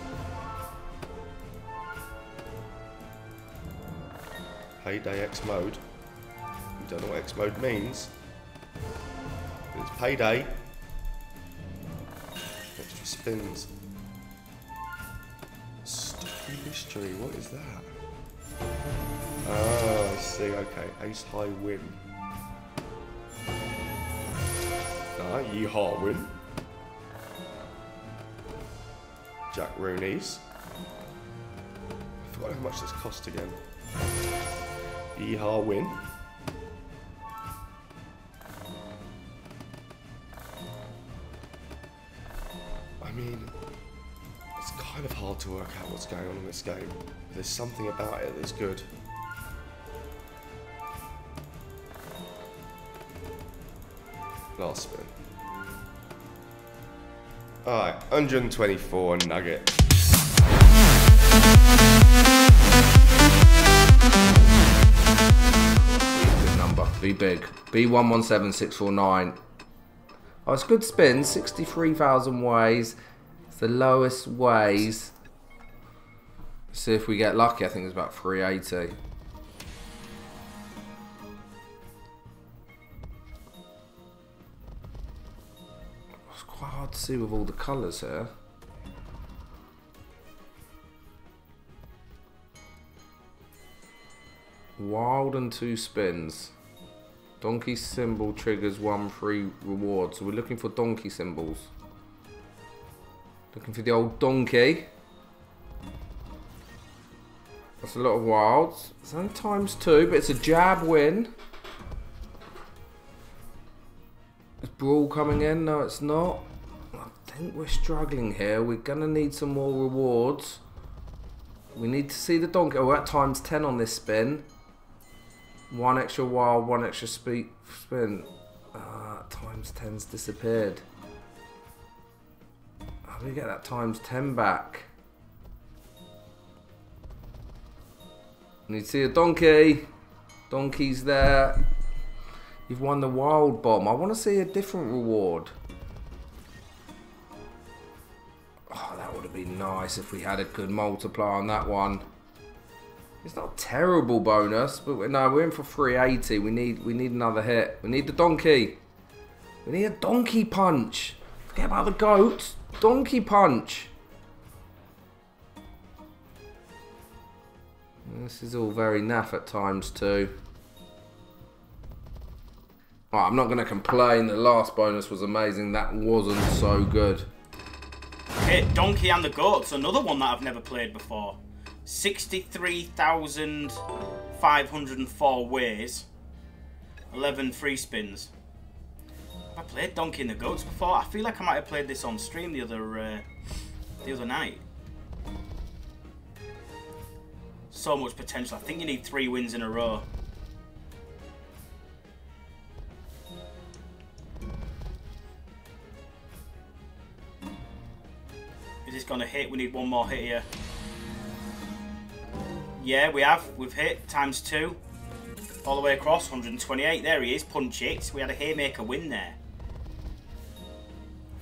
Payday X mode. We don't know what X mode means. It's payday. Extra spins. Stocky mystery. What is that? Oh, I see. Okay. Ace high win. Ah, yeehaw win. Jack Rooney's. I forgot how much this cost again. Yeehaw win. I mean, it's kind of hard to work out what's going on in this game. There's something about it that's good. Last spin. Alright, one hundred twenty-four Nugget. Be big. B one one seven six four nine. Oh, it's good spin. sixty-three thousand ways. It's the lowest ways. Let's see if we get lucky. I think it's about three eighty. It's quite hard to see with all the colours here. Wild and two spins. Donkey symbol triggers one free reward. So we're looking for donkey symbols. Looking for the old donkey. That's a lot of wilds. It's only times two, but it's a jab win. Is Brawl coming in? No, it's not. I think we're struggling here. We're going to need some more rewards. We need to see the donkey. Oh, we're at times ten on this spin. One extra wild, one extra speed spin. Ah, times ten's disappeared. How do we get that times ten back? Need to see a donkey. Donkey's there. You've won the wild bomb. I want to see a different reward. Oh, that would have been nice if we had a good multiplier on that one. It's not a terrible bonus, but we're, no, we're in for three eighty. We need, we need another hit. We need the donkey. We need a donkey punch. Forget about the goats. Donkey punch. This is all very naff at times too. Oh, I'm not going to complain. The last bonus was amazing. That wasn't so good. Hit Donkey and the Goats. Another one that I've never played before. sixty-three thousand five hundred four ways, eleven free spins. Have I played Donkey and the Goats before? I feel like I might have played this on stream the other uh, the other night. So much potential. I think you need three wins in a row. Is this gonna hit? We need one more hit here. Yeah, we have. We've hit times two. All the way across, one hundred twenty-eight. There he is. Punch it. We had a haymaker win there.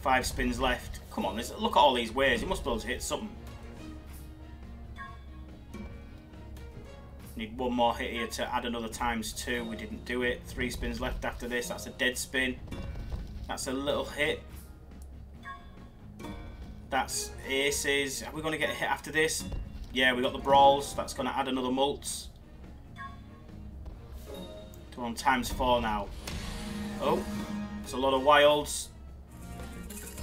Five spins left. Come on, look at all these ways. You must be able to hit something. Need one more hit here to add another times two. We didn't do it. Three spins left after this. That's a dead spin. That's a little hit. That's aces. Are we going to get a hit after this? Yeah, we got the brawls. That's going to add another mults. We're on times four now. Oh, it's a lot of wilds.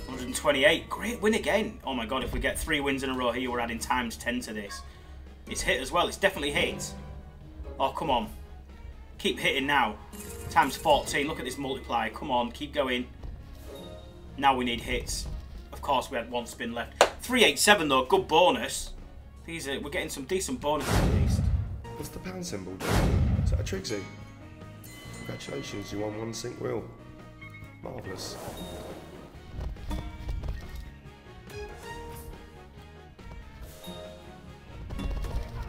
one hundred twenty-eight. Great win again. Oh my god, if we get three wins in a row here, we're adding times ten to this. It's hit as well. It's definitely hit. Oh, come on. Keep hitting now. Times fourteen. Look at this multiplier. Come on, keep going. Now we need hits. Of course, we had one spin left. three eighty-seven though. Good bonus. These are, we're getting some decent bonuses at least. What's the pound symbol doing? So a Trixie. Congratulations, you won one sync wheel. Marvellous.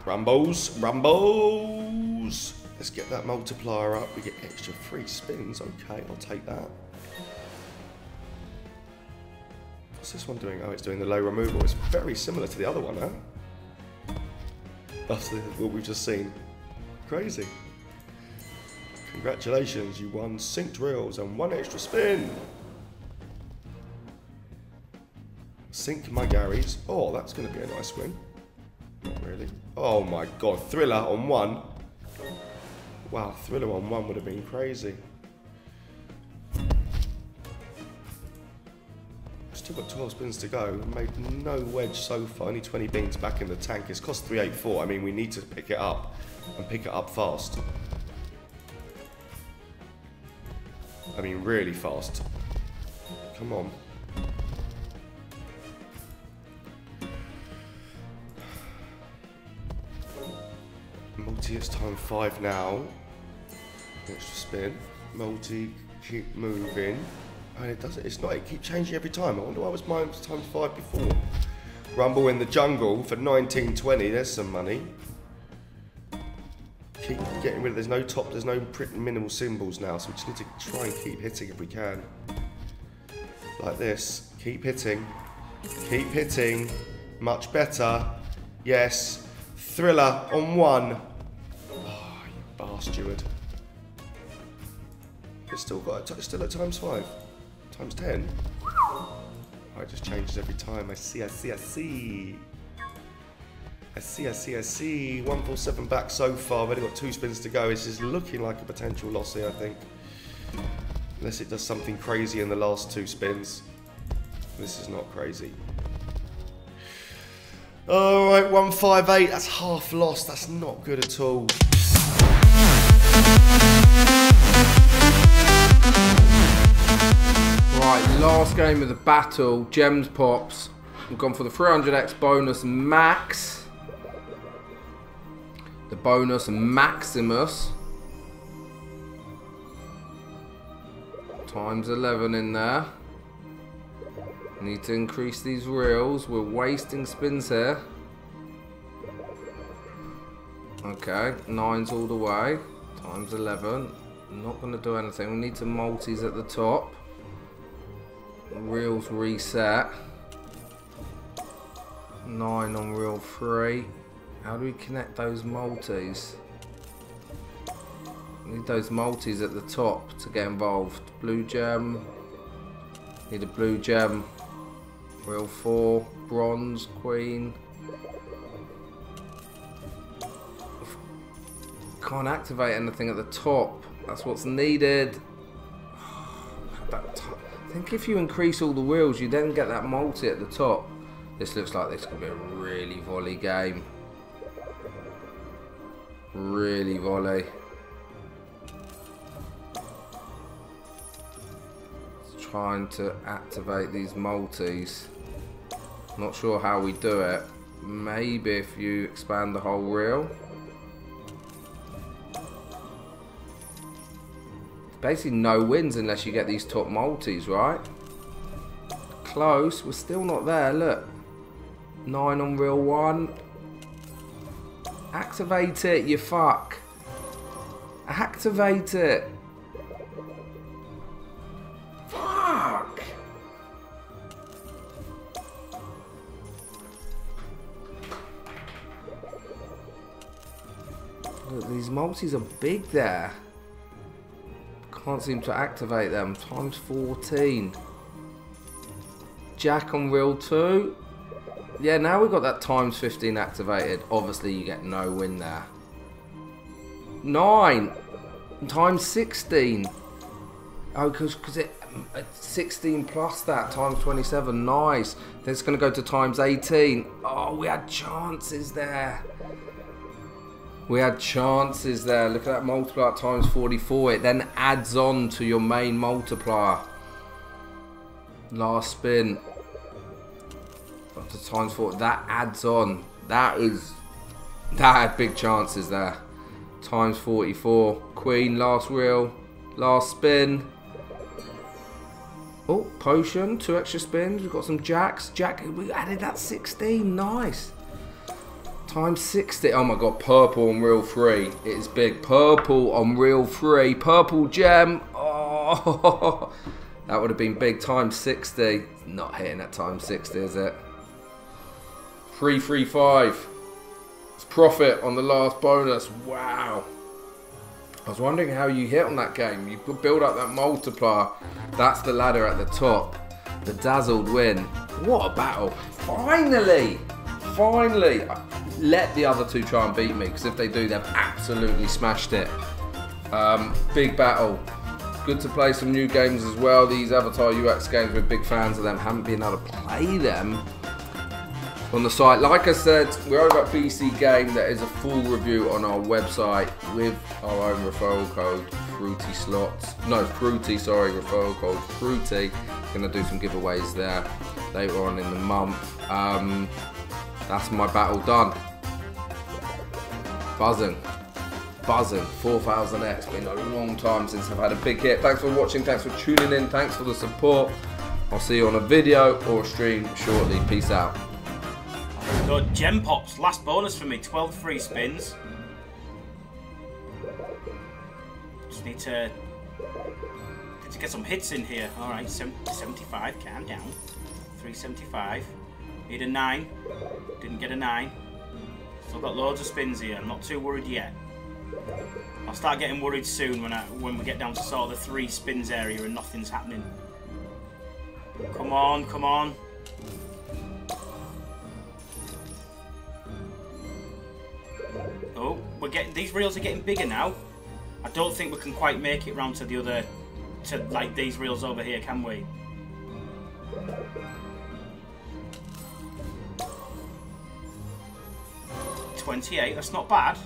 Rumbles, rumbles. Let's get that multiplier up. We get extra free spins. Okay, I'll take that. What's this one doing? Oh, it's doing the low removal. It's very similar to the other one, huh? That's what we've just seen. Crazy. Congratulations, you won synced reels and one extra spin. Sync my Garys. Oh, that's going to be a nice win. Not really. Oh my god, Thriller on one. Wow, Thriller on one would have been crazy. Still got twelve spins to go. Made no wedge so far. Only twenty beans back in the tank. It's cost three eighty-four. I mean, we need to pick it up and pick it up fast. I mean, really fast. Come on. Multi, it's time five now. Extra spin. Multi, keep moving. And it doesn't, it's not, it keeps changing every time. I wonder why was mine time five before. Rumble in the Jungle for nineteen twenty, there's some money. Keep getting rid of, there's no top, there's no minimal symbols now, so we just need to try and keep hitting if we can. Like this, keep hitting, keep hitting, much better, yes. Thriller on one. Oh, you bar steward. It's still got, it's still at times five, times ten. Oh, it just changes every time. I see, I see, I see. I see, I see, I see. one forty-seven back so far. We've only got two spins to go. This is looking like a potential loss here, I think. Unless it does something crazy in the last two spins. This is not crazy. Alright, one fifty-eight. That's half lost. That's not good at all. Right, last game of the battle. Gems Pops. We've gone for the three hundred X bonus max. The bonus Maximus times eleven in there. Need to increase these reels. We're wasting spins here. Okay, nines all the way. Times eleven. Not going to do anything. We need to multis at the top. Reels reset. Nine on reel three. How do we connect those multis? Need those multis at the top to get involved. Blue gem. Need a blue gem. Reel four. Bronze. Queen. Can't activate anything at the top. That's what's needed. That t I think if you increase all the wheels, you then get that multi at the top. This looks like this could be a really volley game. Really volley. Just trying to activate these multis. Not sure how we do it. Maybe if you expand the whole reel. Basically no wins unless you get these top multis, right? Close. We're still not there, look. Nine on reel one. Activate it, you fuck. Activate it. Fuck. Look, these multis are big there. Can't seem to activate them. Times fourteen. Jack on reel two. Yeah, now we've got that times fifteen activated. Obviously, you get no win there. nine. Times sixteen. Oh, because because it, it's sixteen plus that. Times twenty-seven. Nice. Then it's going to go to times eighteen. Oh, we had chances there. We had chances there. Look at that multiplier times forty-four. It then adds on to your main multiplier. Last spin. Up to times four, that adds on. That is, that had big chances there. times forty-four. Queen, last reel, last spin. Oh, potion, two extra spins. We've got some jacks. Jack, we added that sixteen. Nice. Times sixty. Oh my god, purple on reel three. It is big. Purple on reel three. Purple gem. Oh, that would have been big. Times sixty. Not hitting at times sixty, is it? three three five. It's profit on the last bonus. Wow. I was wondering how you hit on that game. You build up that multiplier. That's the ladder at the top. The dazzled win. What a battle. Finally. Finally. Let the other two try and beat me, because if they do, they've absolutely smashed it. Um, big battle. Good to play some new games as well. These Avatar U X games, we're big fans of them. Haven't been able to play them on the site. Like I said, we're over at B C Game. There is a full review on our website with our own referral code, Fruity Slots. No, Fruity, sorry, referral code Fruity. Gonna do some giveaways there later on in the month. Um, that's my battle done. Buzzing. Buzzing. four thousand X. It's been a long time since I've had a big hit. Thanks for watching. Thanks for tuning in. Thanks for the support. I'll see you on a video or a stream shortly. Peace out. So Gem Pops, last bonus for me, twelve free spins. Just need to, need to get some hits in here. Alright, seventy-five, calm down. three seventy-five. Need a nine. Didn't get a nine. Still got loads of spins here. I'm not too worried yet. I'll start getting worried soon when I when we get down to sort of the three spins area and nothing's happening. Come on, come on. Oh, we're getting, these reels are getting bigger now. I don't think we can quite make it round to the other, to like these reels over here, can we? twenty-eight, that's not bad.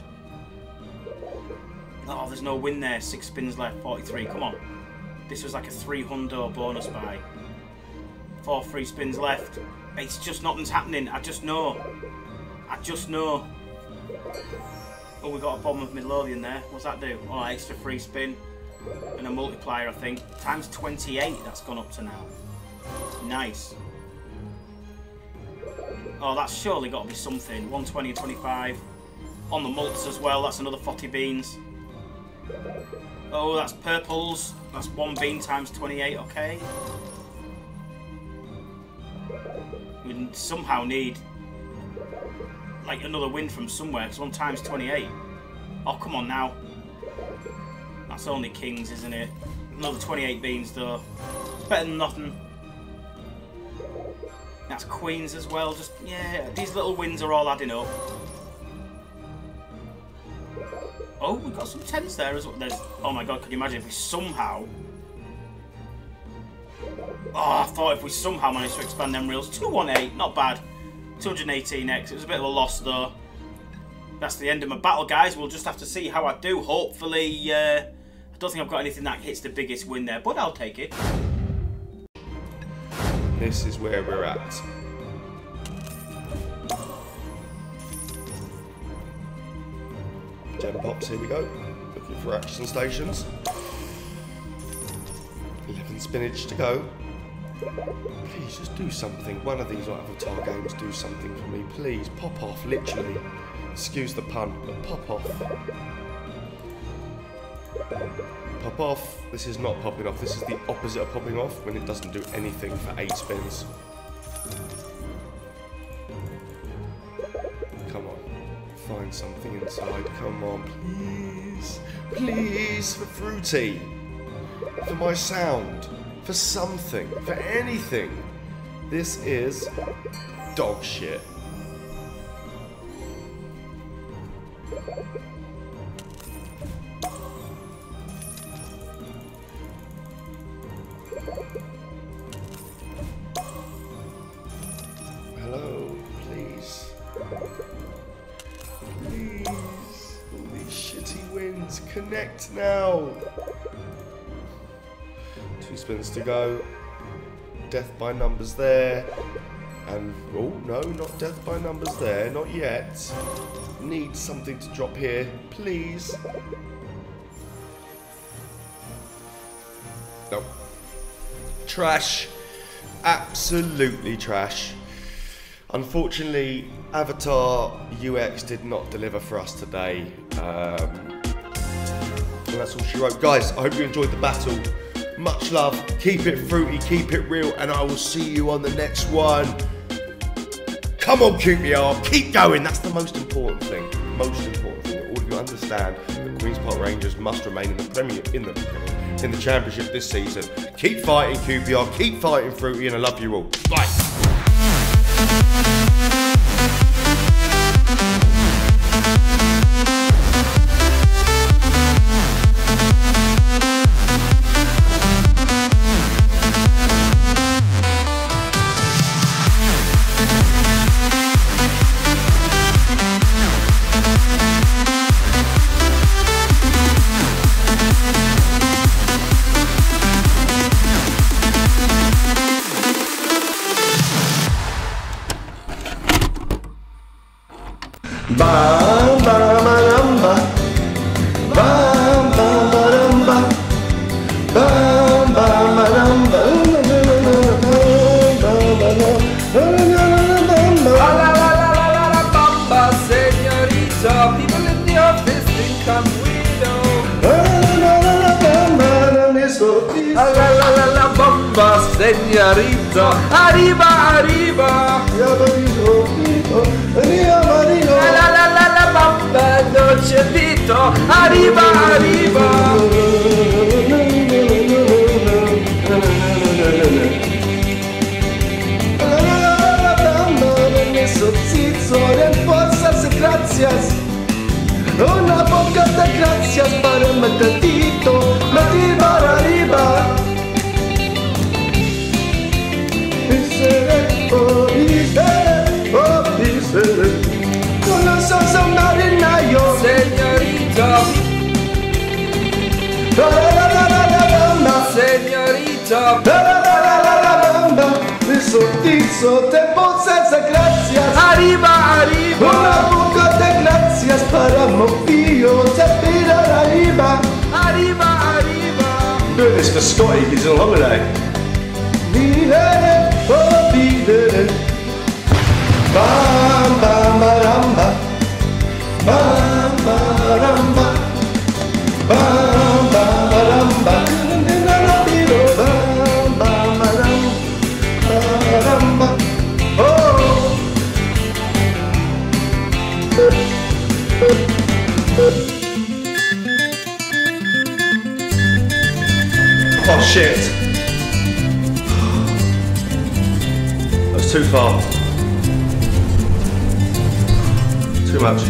Oh, there's no win there, six spins left, forty-three, come on. This was like a three hundred bonus buy. Four free spins left. It's just nothing's happening, I just know. I just know. Oh, we got a bomb of Midlothian there. What's that do? Oh, extra free spin and a multiplier, I think. Times twenty-eight, that's gone up to now. Nice. Oh, that's surely got to be something. one twenty and twenty-five. On the mults as well, that's another forty beans. Oh, that's purples. That's one bean times twenty-eight, okay. We somehow need like another win from somewhere, because one times twenty-eight. Oh, come on now. That's only kings, isn't it? Another twenty-eight beans, though. Better than nothing. That's queens as well. Just, yeah, these little wins are all adding up. Oh, we've got some tens there as well. There's, oh my god, could you imagine if we somehow. Oh, I thought if we somehow managed to expand them reels. two eighteen, not bad. two eighteen X, it was a bit of a loss though. That's the end of my battle, guys. We'll just have to see how I do. Hopefully, uh, I don't think I've got anything that hits the biggest win there, but I'll take it. This is where we're at. Gem Pops, here we go. Looking for action stations. eleven spinach to go. Please just do something. One of these Avatar games, do something for me. Please pop off, literally. Excuse the pun, but pop off. Pop off. This is not popping off. This is the opposite of popping off, when it doesn't do anything for eight spins. Come on. Find something inside. Come on, please. Please, for Fruity. For my sound. For something, for anything. This is dog shit. Hello, please. Please. All these shitty winds, connect now. Two spins to go. Death by numbers there. And, oh no, not death by numbers there, not yet. Need something to drop here, please. Nope. Trash. Absolutely trash. Unfortunately, Avatar U X did not deliver for us today. Um, and that's all she wrote. Guys, I hope you enjoyed the battle. Much love. Keep it fruity, keep it real, and I will see you on the next one. Come on, Q P R. Keep going. That's the most important thing. Most important thing. That all of you understand that Queen's Park Rangers must remain in the Premier, in the, in the Championship this season. Keep fighting, Q P R. Keep fighting, Fruity, and I love you all. Bye. Señorita, arriba, arriba. Ya marino, arriba, marino. La la la la bamba, dolcetito, arriba, arriba. La la la la bamba, messo zizzo, le forze gracias. Una boca de gracias para un matadito, arriba, arriba. Oh, he's there, oh, he's there. Con la salsa marinayo, señorita. La la la la la la bamba, señorita. La la la la la la bamba. Risottizo, te posas a gracias. Arriba, arriba. Una boca de gracias para Mopillo, te pidan arriba. Arriba, arriba. Doing this for Scotty, he's on holiday. Dile, oh. Bam bam baramba, bam baramba, bam bam baramba, bam bam baramba, oh. Oh shit. Too far. Too much.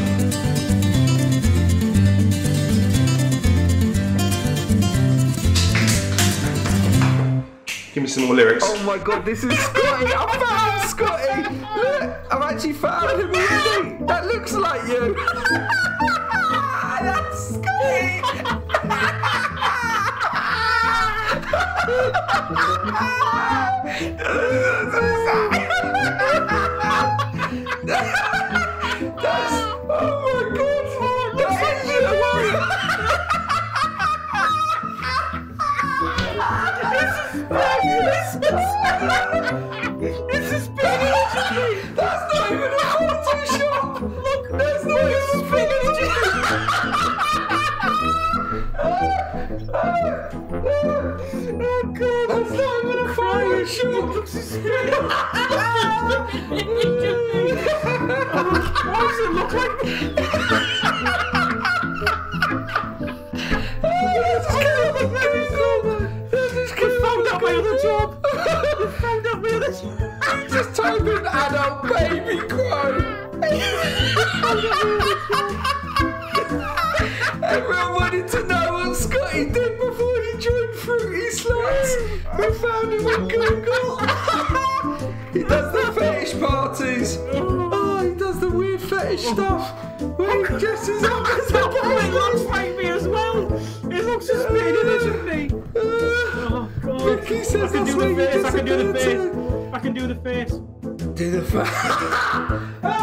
Give me some more lyrics. Oh my god, this is Scotty. I found Scotty. Look, I've actually found him already. That looks like you. That's Scotty. That's, oh my god, oh my god. This is, this is big. That's not even a photo shop. Look, that's not even a photo. Oh god, that's not even a photo shop. This is big. Why does it look like that? Just type in adult baby cry. Everyone wanted to know what Scotty did before he joined Fruity Slots. We found him on Google. He does the fetish parties. Stuff. Wait, oh, just as long as the it looks like me as well. It looks as me, doesn't it? Oh, God. Ricky says I can do the face. I can do the face. I can do the face. do the...